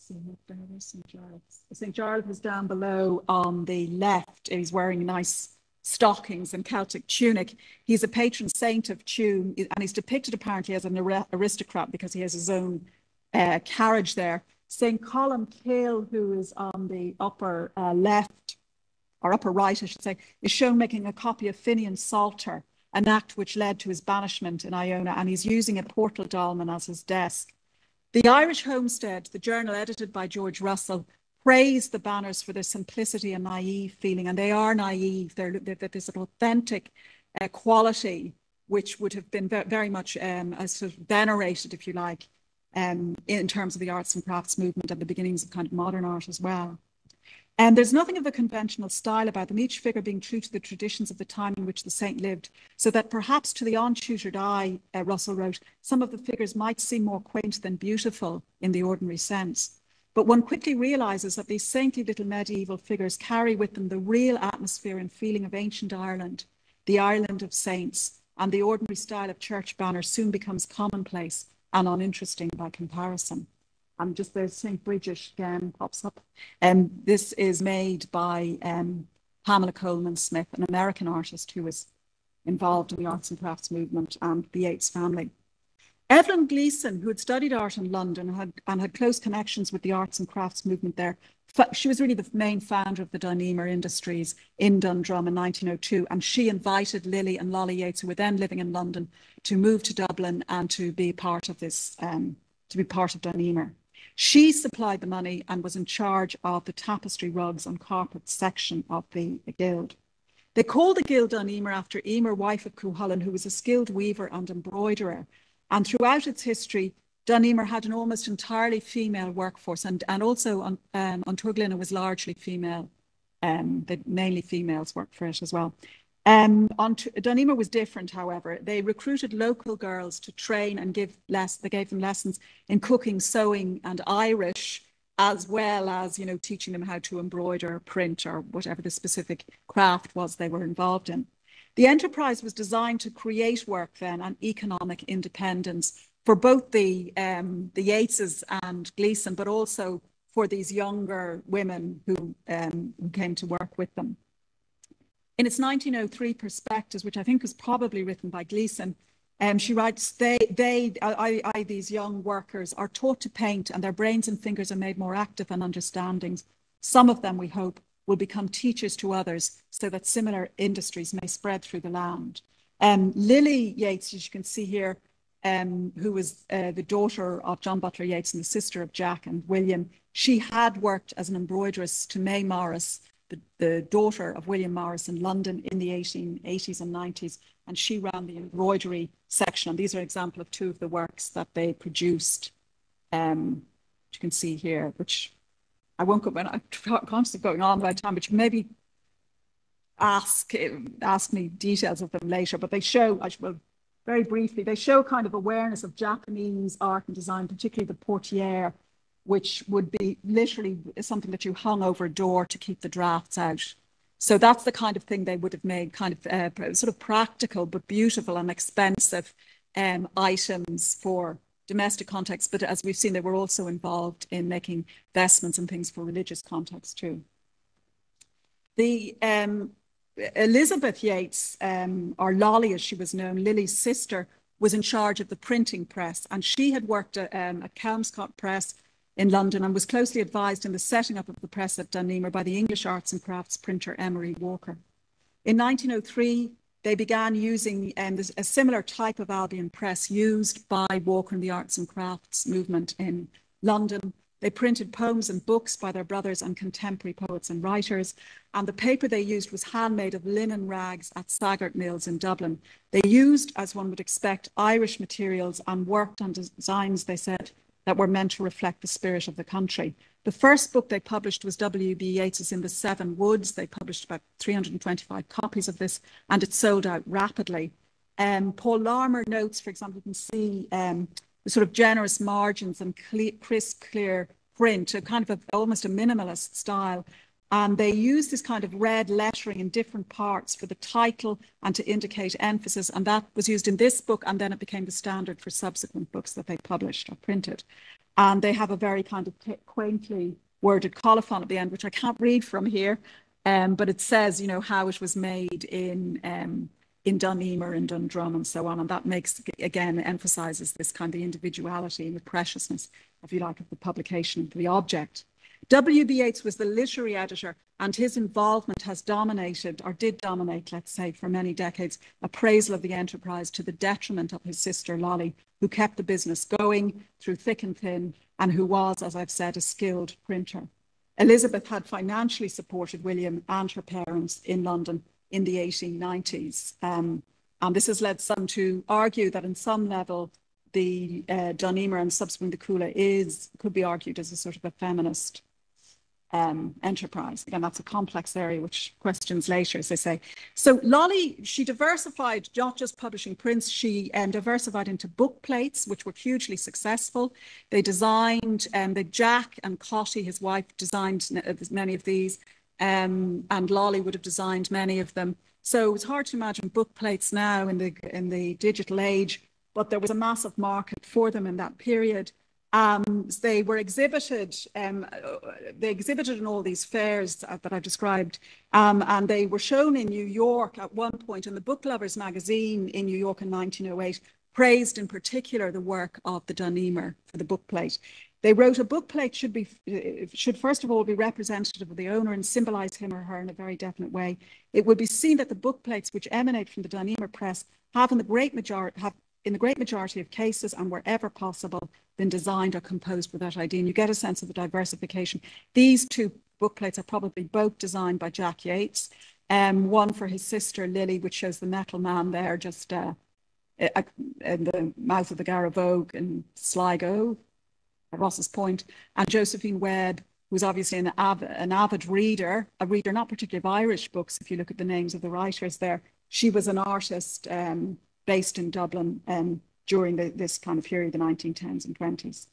St. Jarlath is down below on the left. He's wearing nice stockings and Celtic tunic. He's a patron saint of Tuam, and he's depicted apparently as an aristocrat because he has his own carriage there. St. Columb Kill, who is on the upper left, or upper right, I should say, is shown making a copy of Finian's Psalter, an act which led to his banishment in Iona, and he's using a portal dolman as his desk. The Irish Homestead, the journal edited by George Russell, praised the banners for their simplicity and naive feeling, and they are naive. There's an authentic quality which would have been very much sort of venerated, if you like, in terms of the arts and crafts movement and the beginnings of kind of modern art as well. And there's nothing of the conventional style about them, each figure being true to the traditions of the time in which the saint lived, so that perhaps to the untutored eye, Russell wrote, some of the figures might seem more quaint than beautiful in the ordinary sense. But one quickly realizes that these saintly little medieval figures carry with them the real atmosphere and feeling of ancient Ireland, the Ireland of saints, and the ordinary style of church banner soon becomes commonplace and uninteresting by comparison. And just there's St. Bridget again pops up. This is made by Pamela Coleman Smith, an American artist who was involved in the arts and crafts movement and the Yeats family. Evelyn Gleeson, who had studied art in London and had close connections with the arts and crafts movement there, she was really the main founder of the Dún Emer Industries in Dundrum in 1902, and she invited Lily and Lolly Yates, who were then living in London, to move to Dublin and to be part of this, to be part of Dún Emer. She supplied the money and was in charge of the tapestry, rugs and carpets section of the Guild. They called the Guild Dún Emer after Emer, wife of Cuchulainn, who was a skilled weaver and embroiderer. And throughout its history, Dún Emer had an almost entirely female workforce, and also on Tourglina was largely female. Mainly females worked for it as well. Dún Emer was different, however. They recruited local girls to train and they gave them lessons in cooking, sewing and Irish, as well as, you know, teaching them how to embroider, print or whatever the specific craft was they were involved in. The enterprise was designed to create work then and economic independence for both the Yateses and Gleeson, but also for these younger women who came to work with them. In its 1903 prospectus, which I think was probably written by Gleeson, she writes, these young workers are taught to paint, and their brains and fingers are made more active and understandings. Some of them, we hope, will become teachers to others so that similar industries may spread through the land. Lily Yates, as you can see here, who was the daughter of John Butler Yeats and the sister of Jack and William, she had worked as an embroideress to May Morris, the daughter of William Morris, in London in the 1880s and 90s, and she ran the embroidery section. And these are an example of two of the works that they produced, which you can see here, which I won't go, I'm constantly going on about time, but you maybe ask me details of them later, but they show, very briefly, they show kind of awareness of Japanese art and design, particularly the portiere, which would be literally something that you hung over a door to keep the drafts out. So that's the kind of thing they would have made, kind of sort of practical but beautiful and expensive items for domestic context. But as we've seen, they were also involved in making vestments and things for religious context too. The Elizabeth Yates, or Lolly as she was known, Lily's sister, was in charge of the printing press, and she had worked at Kelms Press in London and was closely advised in the setting up of the press at Dún Emer by the English arts and crafts printer Emery Walker. In 1903, they began using a similar type of Albion press used by Walker in the arts and crafts movement in London. They printed poems and books by their brothers and contemporary poets and writers. And the paper they used was handmade of linen rags at Saggart Mills in Dublin. They used, as one would expect, Irish materials and worked on designs, they said, that were meant to reflect the spirit of the country. The first book they published was W.B. Yeats's In the Seven Woods. They published about 325 copies of this, and it sold out rapidly. Paul Larmer notes, for example, you can see the sort of generous margins and crisp, clear print, a kind of almost a minimalist style. And they use this kind of red lettering in different parts for the title and to indicate emphasis. And that was used in this book, and then it became the standard for subsequent books that they published or printed. And they have a very kind of quaintly worded colophon at the end, which I can't read from here, but it says, you know, how it was made in Dún Emer and Dundrum and so on. And that makes, again, emphasises this kind of individuality and the preciousness, if you like, of the publication, the object. W.B. Yeats was the literary editor, and his involvement has dominated, or did dominate, let's say, for many decades, appraisal of the enterprise to the detriment of his sister Lolly, who kept the business going through thick and thin, and who was, as I've said, a skilled printer. Elizabeth had financially supported William and her parents in London in the 1890s. And this has led some to argue that in some level, the Dún Emer and subsequently the Cuala could be argued as a sort of a feminist enterprise. Again, that's a complex area, which questions later, as they say. So Lolly, she diversified, not just publishing prints, she diversified into book plates, which were hugely successful. They designed, Jack and Cotty, his wife, designed many of these. And Lolly would have designed many of them. So it's hard to imagine book plates now in the digital age, but there was a massive market for them in that period. They were exhibited. They exhibited in all these fairs that I've described, and they were shown in New York at one point in the Book Lovers magazine in New York in 1908. praised in particular the work of the Dún Emer for the bookplate. They wrote a bookplate should first of all be representative of the owner and symbolise him or her in a very definite way. It would be seen that the bookplates which emanate from the Dún Emer press have in the great majority of cases and wherever possible been designed or composed with that idea. And you get a sense of the diversification. These two bookplates are probably both designed by Jack Yates. One for his sister Lily, which shows the metal man there just in the mouth of the Garavogue in Sligo, at Ross's Point, and Josephine Webb, who's obviously an avid reader, a reader not particularly of Irish books, if you look at the names of the writers there. She was an artist based in Dublin during this kind of period, the 1910s and 20s.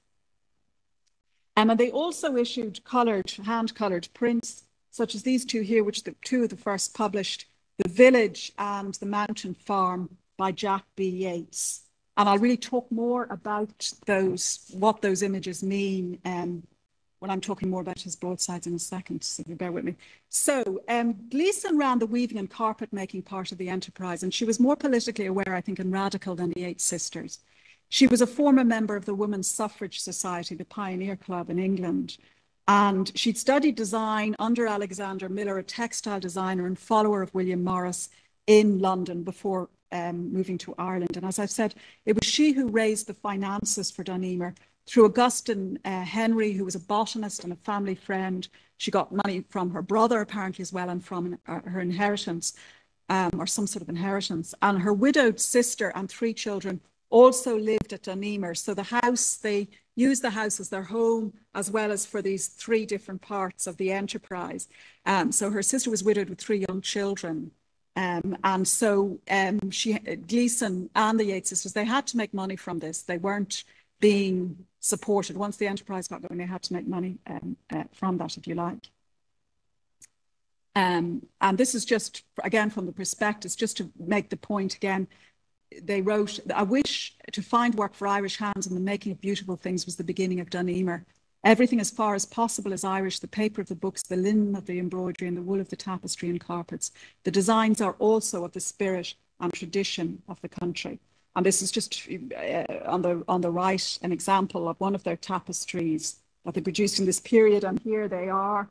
And they also issued hand-coloured prints, such as these two here, which the two of the first published, The Village and The Mountain Farm by Jack B. Yates. And I'll really talk more about what those images mean when I'm talking more about his broadsides in a second, so you bear with me. So Gleeson ran the weaving and carpet making part of the enterprise, and she was more politically aware, I think, and radical than the Yeats sisters. She was a former member of the Women's Suffrage Society, the Pioneer Club in England. And she'd studied design under Alexander Miller, a textile designer and follower of William Morris in London before moving to Ireland. And as I've said, it was she who raised the finances for Dún Emer through Augustine Henry, who was a botanist and a family friend. She got money from her brother apparently as well, and from her inheritance or some sort of inheritance. And her widowed sister and three children also lived at Dún Emer. So the house, they used the house as their home, as well as for these three different parts of the enterprise. So her sister was widowed with three young children. And so Gleeson and the Yeats sisters, they had to make money from this. They weren't being supported. Once the enterprise got going, they had to make money from that, if you like. And this is just, again, from the prospectus, just to make the point again. They wrote, "I wish to find work for Irish hands, and the making of beautiful things was the beginning of Dún Emer. Everything as far as possible is Irish, the paper of the books, the linen of the embroidery, and the wool of the tapestry and carpets. The designs are also of the spirit and tradition of the country." And this is just on the right, an example of one of their tapestries that they produced in this period. And here they are.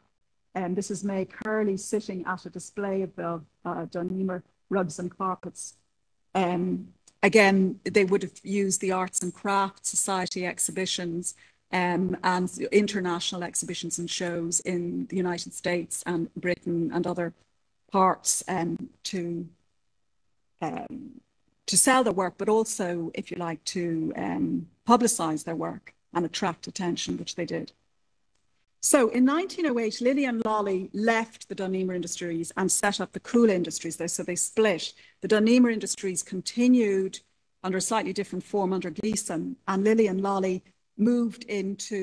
And this is May Curley sitting at a display of the Dún Emer rugs and carpets. Again, they would have used the Arts and Crafts Society exhibitions and international exhibitions and shows in the United States and Britain and other parts to sell their work, but also, if you like, to publicise their work and attract attention, which they did. So in 1908, Lily and Lolly left the Dún Emer Industries and set up the Cool Industries there. So they split. The Dún Emer Industries continued under a slightly different form under Gleeson, and Lily and Lolly moved into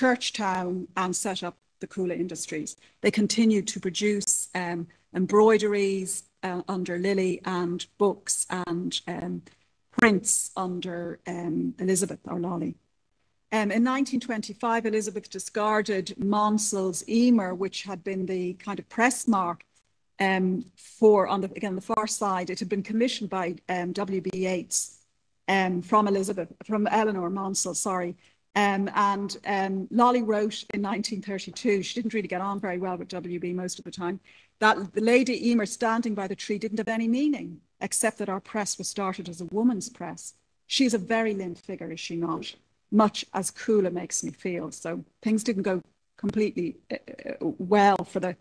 Churchtown and set up the Cuala Industries. They continued to produce embroideries under Lily, and books and prints under Elizabeth or Lolly. In 1925, Elizabeth discarded Monsell's Emer, which had been the kind of press mark on the far side. It had been commissioned by W.B. Yeats from Eleanor Monsell, sorry. Lolly wrote in 1932, she didn't really get on very well with W.B. most of the time, that the Lady Emer standing by the tree didn't have any meaning, except that our press was started as a woman's press. She's a very limp figure, is she not? Much as Cuala makes me feel. So things didn't go completely well for the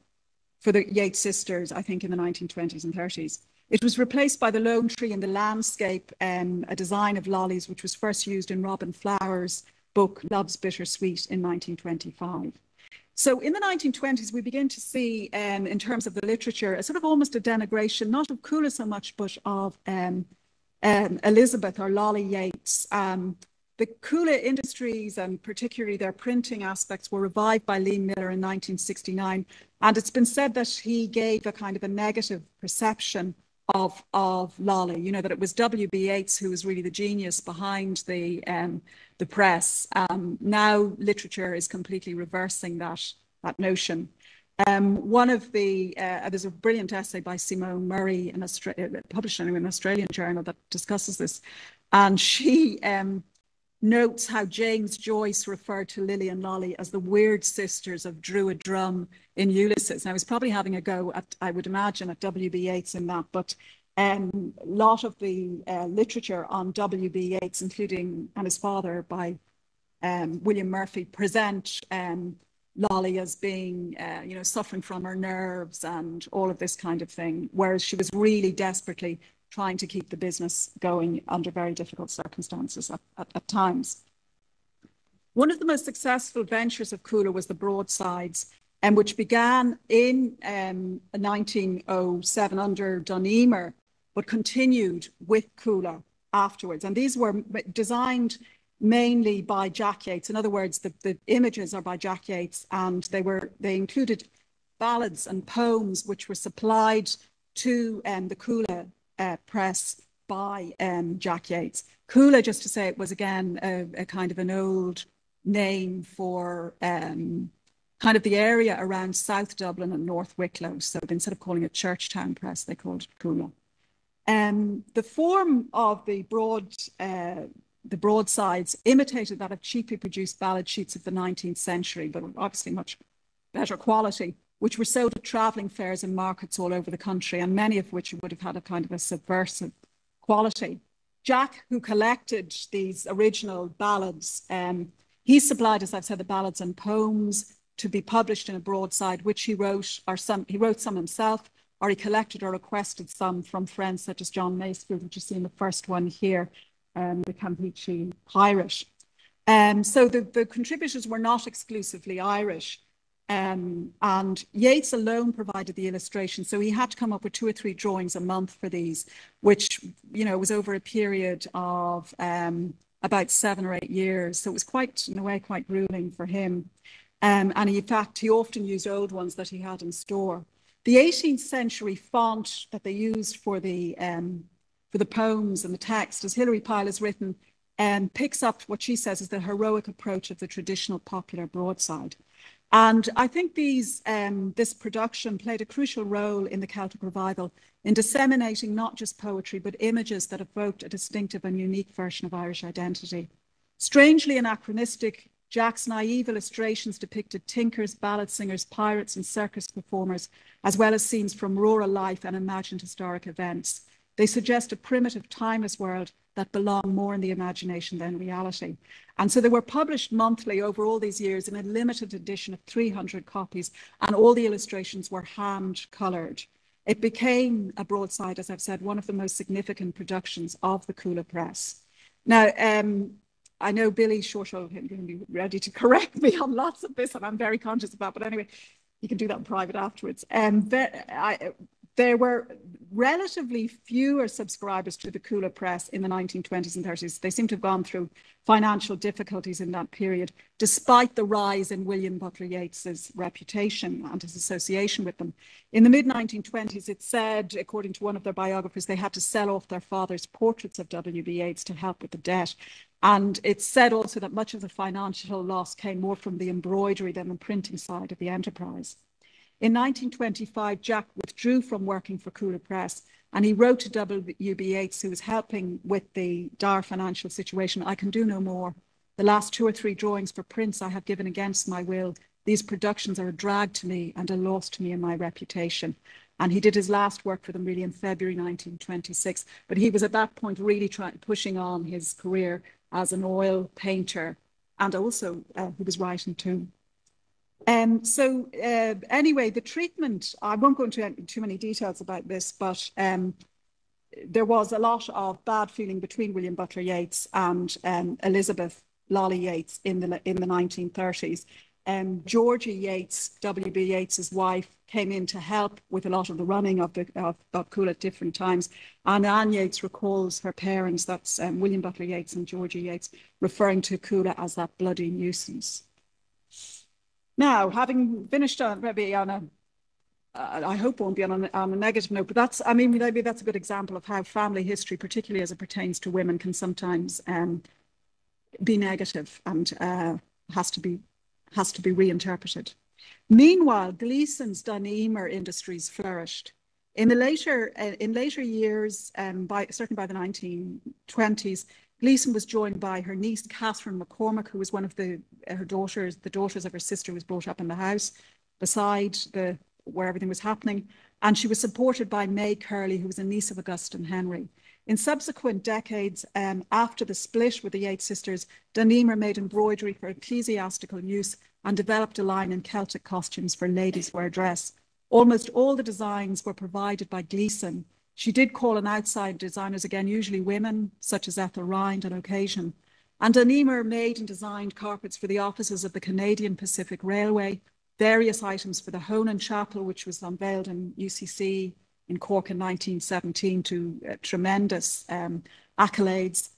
Yeats sisters, I think, in the 1920s and 30s. It was replaced by the Lone Tree and the Landscape, a design of Lolly's, which was first used in Robin Flower's book, Love's Bitter Sweet, in 1925. So in the 1920s, we begin to see, in terms of the literature, a sort of almost a denigration, not of Cuala so much, but of Elizabeth or Lolly Yeats. The Cuala Industries, and particularly their printing aspects, were revived by Lee Miller in 1969. And it's been said that he gave a kind of a negative perception of Lolly, you know, that it was W.B. Yeats who was really the genius behind the press. Now literature is completely reversing that notion. There's a brilliant essay by Simone Murray, published in an Australian journal, that discusses this. And she notes how James Joyce referred to Lily and Lolly as the weird sisters of Druid Drum in Ulysses. Now, he's probably having a go at, I would imagine, at W.B. Yeats in that, but a lot of the literature on W.B. Yeats, including, and his father by William Murphy, present Lolly as being, you know, suffering from her nerves and all of this kind of thing, whereas she was really desperately trying to keep the business going under very difficult circumstances at times. One of the most successful ventures of Cuala was the broadsides, which began in 1907 under Dún Emer, but continued with Cuala afterwards. And these were designed mainly by Jack Yeats. In other words, the images are by Jack Yeats, and they included ballads and poems which were supplied to the Cuala press by Jack Yeats. Cuala, just to say, it was again a kind of an old name for kind of the area around South Dublin and North Wicklow. So instead of calling it Churchtown Press, they called it Cuala. The form of the broadsides imitated that of cheaply produced ballad sheets of the 19th century, but obviously much better quality, which were sold at travelling fairs and markets all over the country, and many of which would have had a kind of a subversive quality. Jack, who collected these original ballads, he supplied, as I've said, the ballads and poems to be published in a broadside, which he wrote, he wrote some himself, or he collected or requested some from friends such as John Masefield, which you see in the first one here, the Campeachy Pirate. So the contributors were not exclusively Irish. And Yeats alone provided the illustration. So he had to come up with 2 or 3 drawings a month for these, which, you know, was over a period of about 7 or 8 years. So it was quite, in a way, quite grueling for him. And in fact, he often used old ones that he had in store. The 18th century font that they used for the poems and the text, as Hilary Pyle has written, picks up what she says is the heroic approach of the traditional popular broadside. And I think these, this production played a crucial role in the Celtic revival in disseminating not just poetry, but images that evoked a distinctive and unique version of Irish identity. Strangely anachronistic, Jack's naive illustrations depicted tinkers, ballad singers, pirates and circus performers, as well as scenes from rural life and imagined historic events. They suggest a primitive, timeless world that belonged more in the imagination than reality. And so they were published monthly over all these years in a limited edition of 300 copies, and all the illustrations were hand-coloured. It became a broadside, as I've said, one of the most significant productions of the Cuala Press. Now, I know Billy Shortall is going to be ready to correct me on lots of this, and I'm very conscious of that, but anyway, you can do that in private afterwards. There were relatively fewer subscribers to the Cuala Press in the 1920s and 30s. They seem to have gone through financial difficulties in that period, despite the rise in William Butler Yeats's reputation and his association with them. In the mid-1920s, it said, according to one of their biographers, they had to sell off their father's portraits of W.B. Yeats to help with the debt. And it said also that much of the financial loss came more from the embroidery than the printing side of the enterprise. In 1925, Jack withdrew from working for Cuala Press, and he wrote to W.B. Yeats, who was helping with the dire financial situation, "I can do no more. The last 2 or 3 drawings for prints I have given against my will. These productions are a drag to me and a loss to me in my reputation." And he did his last work for them really in February 1926. But he was at that point really pushing on his career as an oil painter, and also he was writing too. Anyway, the treatment, I won't go into too many details about this, but there was a lot of bad feeling between William Butler Yeats and Elizabeth Lolly Yeats in the 1930s. Georgie Yeats, W.B. Yeats's wife, came in to help with a lot of the running of Cuala at different times. And Anne Yeats recalls her parents, that's William Butler Yeats and Georgie Yeats, referring to Cuala as that bloody nuisance. Now, having finished on maybe on a, I hope won't be on a negative note, but that's, I mean, maybe that's a good example of how family history, particularly as it pertains to women, can sometimes be negative and has to be reinterpreted. Meanwhile, Gleeson's Dún Emer Industries flourished. In the later years, certainly by the 1920s, Gleeson was joined by her niece Catherine McCormack, who was one of the daughters of her sister who was brought up in the house beside where everything was happening, and she was supported by May Curley, who was a niece of Augustine Henry. In subsequent decades, after the split with the Yeats sisters, Dún Emer made embroidery for ecclesiastical use and developed a line in Celtic costumes for ladies' wear dress. Almost all the designs were provided by Gleeson. She did call on outside designers, again, usually women, such as Ethel Rind on occasion. And Dún Emer made and designed carpets for the offices of the Canadian Pacific Railway, various items for the Honan Chapel, which was unveiled in UCC in Cork in 1917 to tremendous accolades.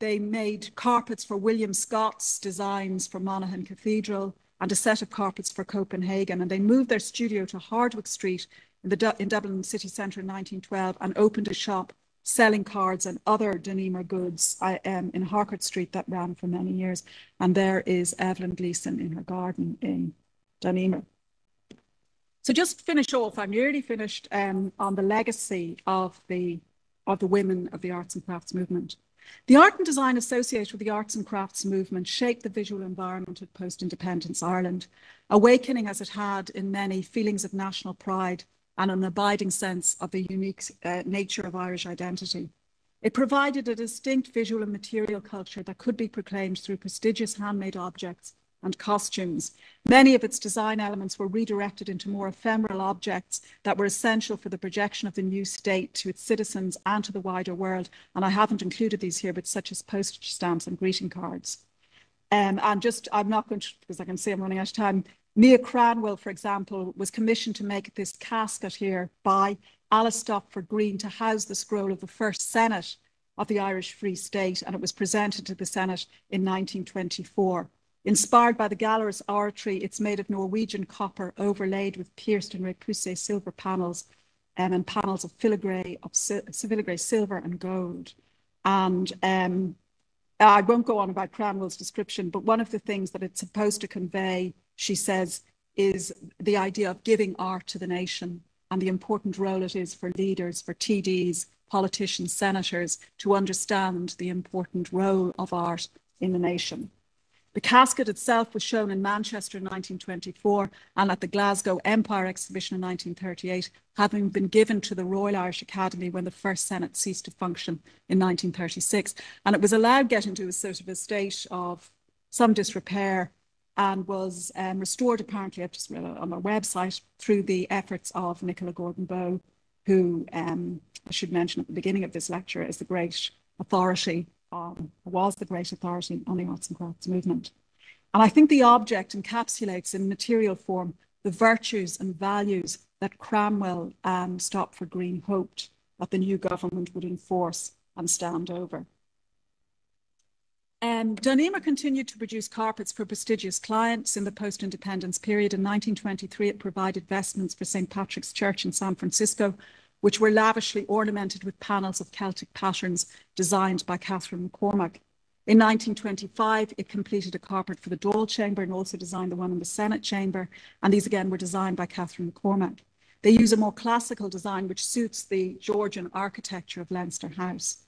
They made carpets for William Scott's designs for Monaghan Cathedral and a set of carpets for Copenhagen. And they moved their studio to Hardwicke Street in Dublin city centre in 1912 and opened a shop selling cards and other Dún Emer goods in Harcourt Street that ran for many years. And there is Evelyn Gleeson in her garden in Dún Emer. So just to finish off, I'm nearly finished on the legacy of the women of the arts and crafts movement. The art and design associated with the arts and crafts movement shaped the visual environment of post-independence Ireland, awakening as it had in many feelings of national pride and an abiding sense of the unique nature of Irish identity. It provided a distinct visual and material culture that could be proclaimed through prestigious handmade objects and costumes. Many of its design elements were redirected into more ephemeral objects that were essential for the projection of the new state to its citizens and to the wider world. And I haven't included these here, but such as postage stamps and greeting cards. And just, I'm not going to, because I can see I'm running out of time. Mia Cranwell, for example, was commissioned to make this casket here by Alice Stopford Green to house the scroll of the first Senate of the Irish Free State. And it was presented to the Senate in 1924. Inspired by the gallerist's oratory, it's made of Norwegian copper overlaid with pierced and repoussé silver panels and panels of filigree silver and gold. And I won't go on about Cranwell's description, but one of the things that it's supposed to convey, she says, is the idea of giving art to the nation and the important role it is for leaders, for TDs, politicians, senators, to understand the important role of art in the nation. The casket itself was shown in Manchester in 1924 and at the Glasgow Empire Exhibition in 1938, having been given to the Royal Irish Academy when the first Senate ceased to function in 1936. And it was allowed to get into a sort of a state of some disrepair and was restored, apparently, I've just read it on their website, through the efforts of Nicola Gordon Bowe, who I should mention at the beginning of this lecture is the great authority. Was the great authority on the arts and crafts movement. And I think the object encapsulates in material form the virtues and values that Cranwell and Stopford Green hoped that the new government would enforce and stand over. Dún Emer continued to produce carpets for prestigious clients in the post-independence period. In 1923, it provided vestments for St. Patrick's Church in San Francisco, which were lavishly ornamented with panels of Celtic patterns designed by Catherine McCormack. In 1925, it completed a carpet for the Dáil chamber and also designed the one in the Senate chamber. And these again were designed by Catherine McCormack. They use a more classical design which suits the Georgian architecture of Leinster House.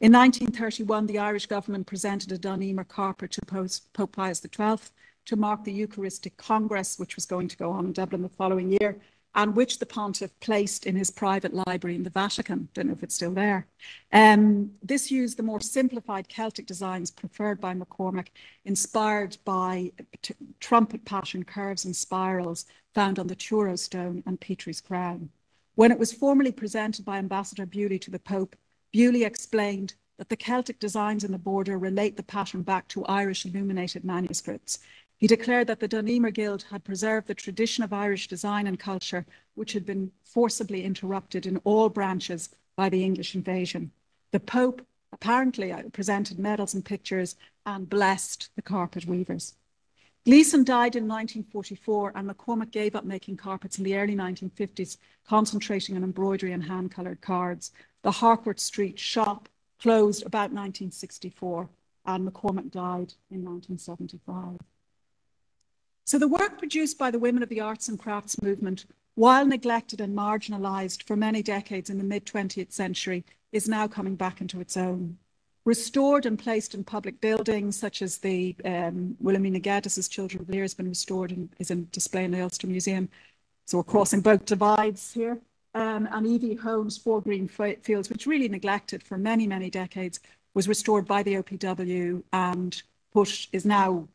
In 1931, the Irish government presented a Dún Emer carpet to Pope Pius XII to mark the Eucharistic Congress, which was going to go on in Dublin the following year, and which the pontiff placed in his private library in the Vatican. Don't know if it's still there. This used the more simplified Celtic designs preferred by McCormack, inspired by trumpet pattern curves and spirals found on the Truro stone and Petrie's crown. When it was formally presented by Ambassador Bewley to the Pope, Bewley explained that the Celtic designs in the border relate the pattern back to Irish illuminated manuscripts. He declared that the Dún Emer Guild had preserved the tradition of Irish design and culture, which had been forcibly interrupted in all branches by the English invasion. The Pope apparently presented medals and pictures and blessed the carpet weavers. Gleeson died in 1944 and McCormack gave up making carpets in the early 1950s, concentrating on embroidery and hand-coloured cards. The Harcourt Street shop closed about 1964 and McCormack died in 1975. So the work produced by the women of the arts and crafts movement while neglected and marginalised for many decades in the mid-20th century, is now coming back into its own. Restored and placed in public buildings, such as the Wilhelmina Geddes' Children of Lear has been restored and is in display in the Ulster Museum. So we're crossing both divides here. And Evie Hone's Four Green Fields, which really neglected for many, many decades, was restored by the OPW and pushed, is now,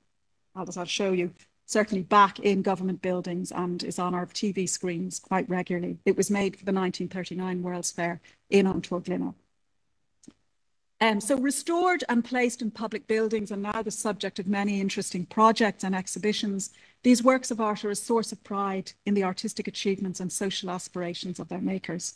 as I'll show you, certainly back in government buildings and is on our TV screens quite regularly. It was made for the 1939 World's Fair in An Túr Gloine. So restored and placed in public buildings and now the subject of many interesting projects and exhibitions, these works of art are a source of pride in the artistic achievements and social aspirations of their makers.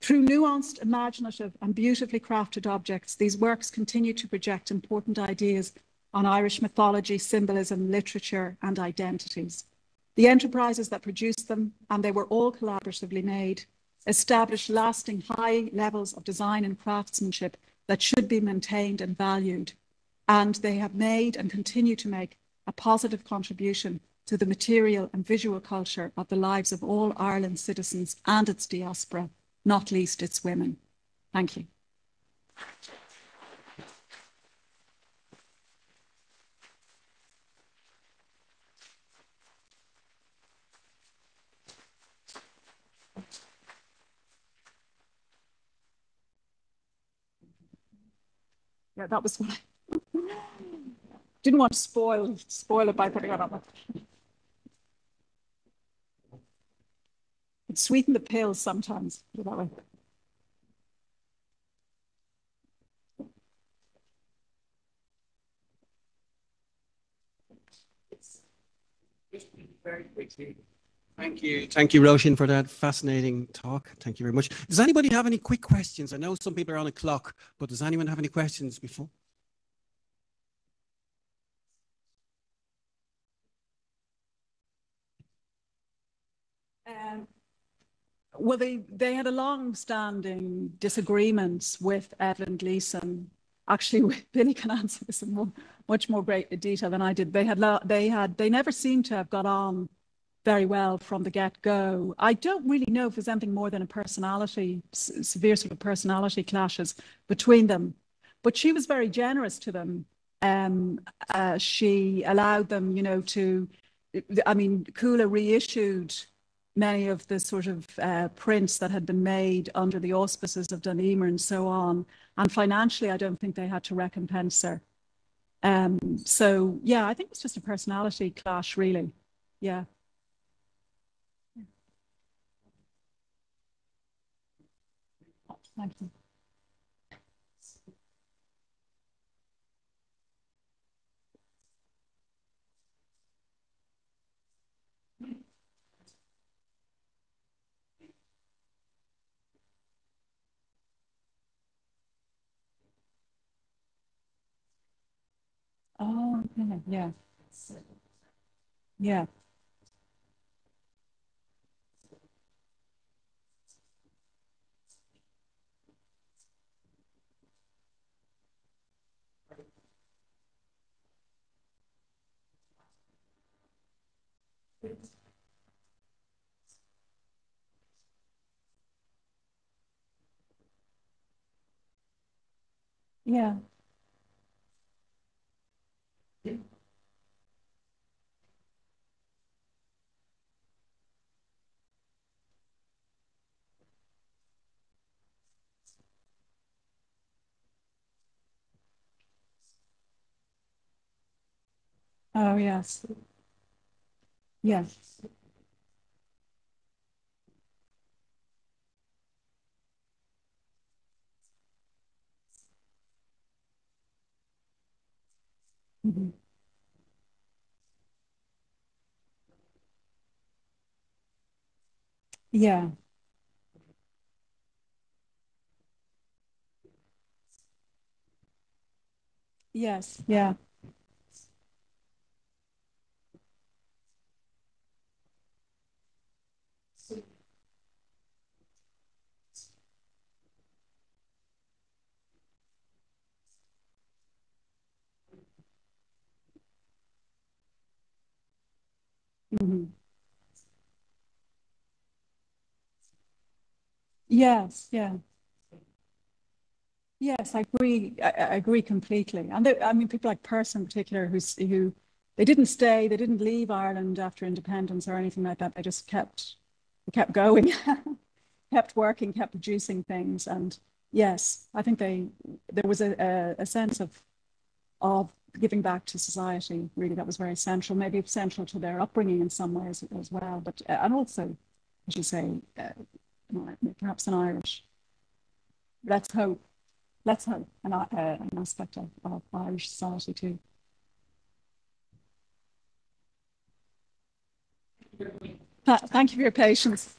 Through nuanced, imaginative and beautifully crafted objects, these works continue to project important ideas on Irish mythology, symbolism, literature and identities. The enterprises that produced them, and they were all collaboratively made, established lasting high levels of design and craftsmanship that should be maintained and valued. And they have made and continue to make a positive contribution to the material and visual culture of the lives of all Ireland's citizens and its diaspora, not least its women. Thank you. Yeah, that was what I didn't want to spoil it by putting it on. It sweetened the pills sometimes, put it that way. Very quickly. Thank you, Róisín, for that fascinating talk. Thank you very much. Does anybody have any quick questions? I know some people are on a clock, but does anyone have any questions before? Well, they had a long-standing disagreement with Evelyn Gleeson. Actually, Billy can answer this in much more great detail than I did. They never seemed to have got on very well from the get-go. I don't really know if there's anything more than a severe sort of personality clashes between them, but she was very generous to them. She allowed them, Cuala reissued many of the sort of prints that had been made under the auspices of Dún Emer and so on. And financially, I don't think they had to recompense her. So yeah, I think it's just a personality clash really, yeah. Thank you. Oh, yeah. Yeah. Yeah. Oh, yes. Yes. Mm-hmm. Yeah. Yes. Yeah. Mm-hmm. Yes, yeah. Yes, I agree. I agree completely. And there, I mean, people like Pearse in particular, who they didn't stay, they didn't leave Ireland after independence or anything like that. They just kept going, kept working, kept producing things. And yes, I think there was a sense of giving back to society. Really, that was very central. Maybe central to their upbringing in some ways as well. But and also, as you say, perhaps an Irish. Let's hope. Let's have an aspect of Irish society too. Thank you for your patience.